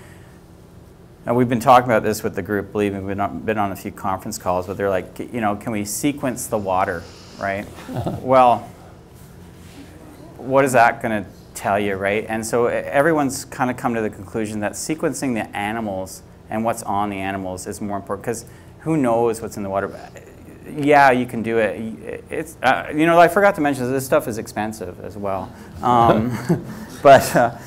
uh, we've been talking about this with the group, believe me, we've been on, been on a few conference calls where they're like, you know, can we sequence the water, right? Well, what is that going to tell you, right? And so everyone's kind of come to the conclusion that sequencing the animals and what's on the animals is more important, because who knows what's in the water? Yeah, you can do it. It's, uh, you know, I forgot to mention this stuff is expensive as well. Um, but uh,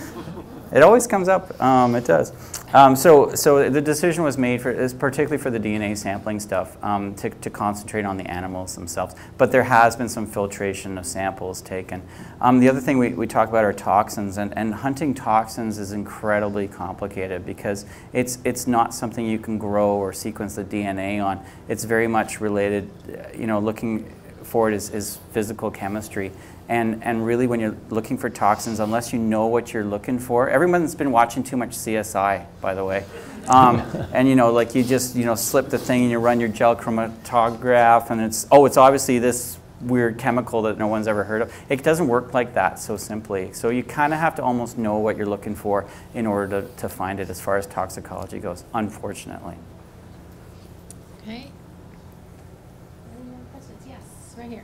it always comes up. Um, it does. Um, so, so the decision was made, for, is particularly for the D N A sampling stuff, um, to, to concentrate on the animals themselves. But there has been some filtration of samples taken. Um, the other thing we, we talk about are toxins, and, and hunting toxins is incredibly complicated because it's, it's not something you can grow or sequence the D N A on. It's very much related, you know, looking for it is, is physical chemistry. And, and really, when you're looking for toxins, unless you know what you're looking for, everyone's been watching too much C S I, by the way. Um, and you know, like you just you know slip the thing and you run your gel chromatograph, and it's oh, it's obviously this weird chemical that no one's ever heard of. It doesn't work like that so simply. So you kind of have to almost know what you're looking for in order to, to find it, as far as toxicology goes, unfortunately. Okay. Any more questions? Yes, right here.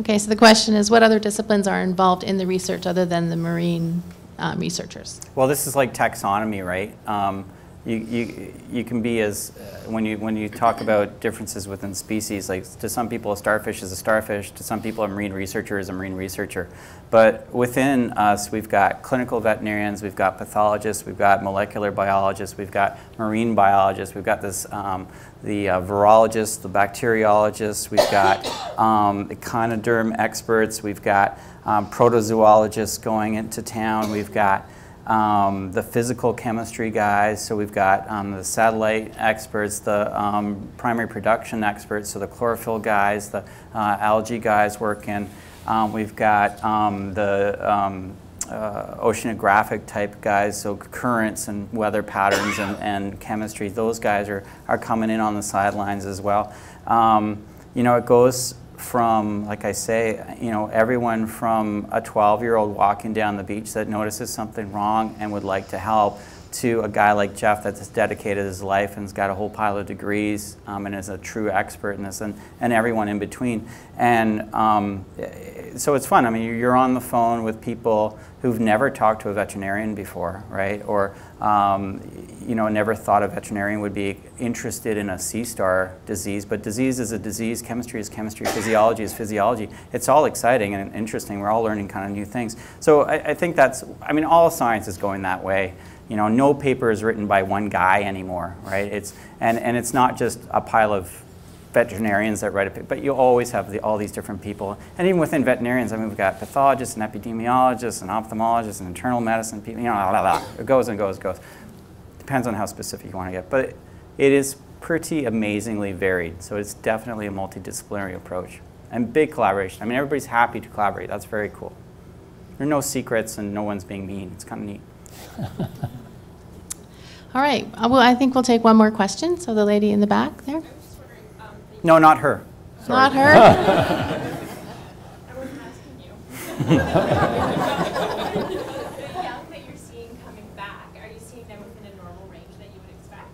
Okay, so the question is, what other disciplines are involved in the research other than the marine um, researchers? Well, this is like taxonomy, right? Um, you, you, you can be as, uh, when, you, when you talk about differences within species, like to some people a starfish is a starfish, to some people a marine researcher is a marine researcher. But within us, we've got clinical veterinarians, we've got pathologists, we've got molecular biologists, we've got marine biologists, we've got this, um, the uh, virologists, the bacteriologists, we've got um, echinoderm experts, we've got um, protozoologists going into town, we've got um, the physical chemistry guys, so we've got um, the satellite experts, the um, primary production experts, so the chlorophyll guys, the uh, algae guys work in, um, we've got um, the um, Uh, oceanographic type guys, so currents and weather patterns and, and chemistry, those guys are, are coming in on the sidelines as well. Um, you know, it goes from, like I say, you know, everyone from a twelve-year-old walking down the beach that notices something wrong and would like to help, to a guy like Jeff that's dedicated his life and's got a whole pile of degrees um, and is a true expert in this, and, and everyone in between. And um, so it's fun. I mean, you're on the phone with people who've never talked to a veterinarian before, right? Or um, you know, never thought a veterinarian would be interested in a sea star disease, but disease is a disease, chemistry is chemistry, physiology is physiology. It's all exciting and interesting. We're all learning kind of new things. So I, I think that's, I mean, all science is going that way. You know, no paper is written by one guy anymore, right? It's, and, and it's not just a pile of veterinarians that write it, but you always have the, all these different people. And even within veterinarians, I mean, we've got pathologists and epidemiologists and ophthalmologists and internal medicine people, you know, blah, blah, blah. It goes and goes and goes. Depends on how specific you want to get. But it, it is pretty amazingly varied. So it's definitely a multidisciplinary approach. And big collaboration. I mean, everybody's happy to collaborate. That's very cool. There are no secrets and no one's being mean. It's kind of neat. All right. Well, I think we'll take one more question. So the lady in the back there. No, not her. Sorry. Not her? I wasn't asking you. The young that you're seeing coming back, are you seeing them within a normal range that you would expect?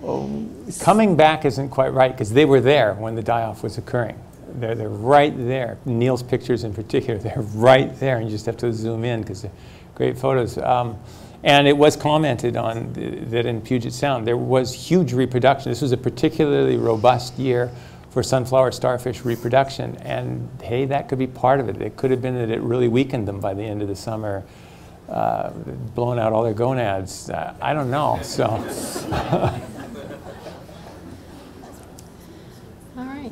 Well, coming back isn't quite right, because they were there when the die-off was occurring. They're, they're right there. Neil's pictures in particular, they're right there. And you just have to zoom in, because they're great photos. Um, And it was commented on th that in Puget Sound, there was huge reproduction. This was a particularly robust year for sunflower starfish reproduction. And hey, that could be part of it. It could have been that it really weakened them by the end of the summer, uh, blown out all their gonads. Uh, I don't know, so. All right,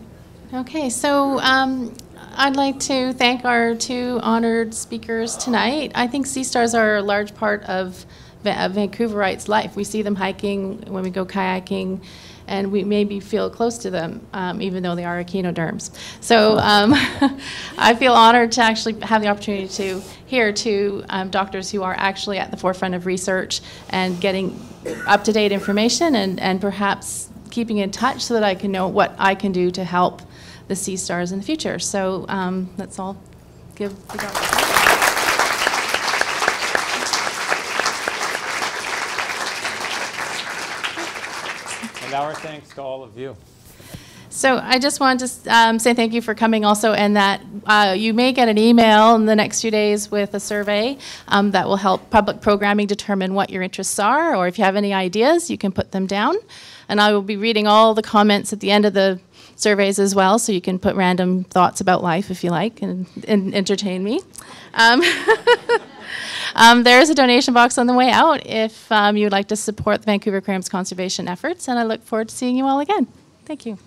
okay, so um, I'd like to thank our two honored speakers tonight. I think sea stars are a large part of Va Vancouverites' life. We see them hiking when we go kayaking, and we maybe feel close to them, um, even though they are echinoderms. So um, I feel honored to actually have the opportunity to hear two um, doctors who are actually at the forefront of research and getting up-to-date information, and, and perhaps keeping in touch so that I can know what I can do to help the sea stars in the future. So um, let's all give the applause. And our thanks to all of you. So I just wanted to um, say thank you for coming also, and that uh, you may get an email in the next few days with a survey um, that will help public programming determine what your interests are, or if you have any ideas, you can put them down. And I will be reading all the comments at the end of the surveys as well, so you can put random thoughts about life if you like, and, and entertain me. Um, um, there is a donation box on the way out if um, you would like to support the Vancouver Aquarium's conservation efforts, and I look forward to seeing you all again. Thank you.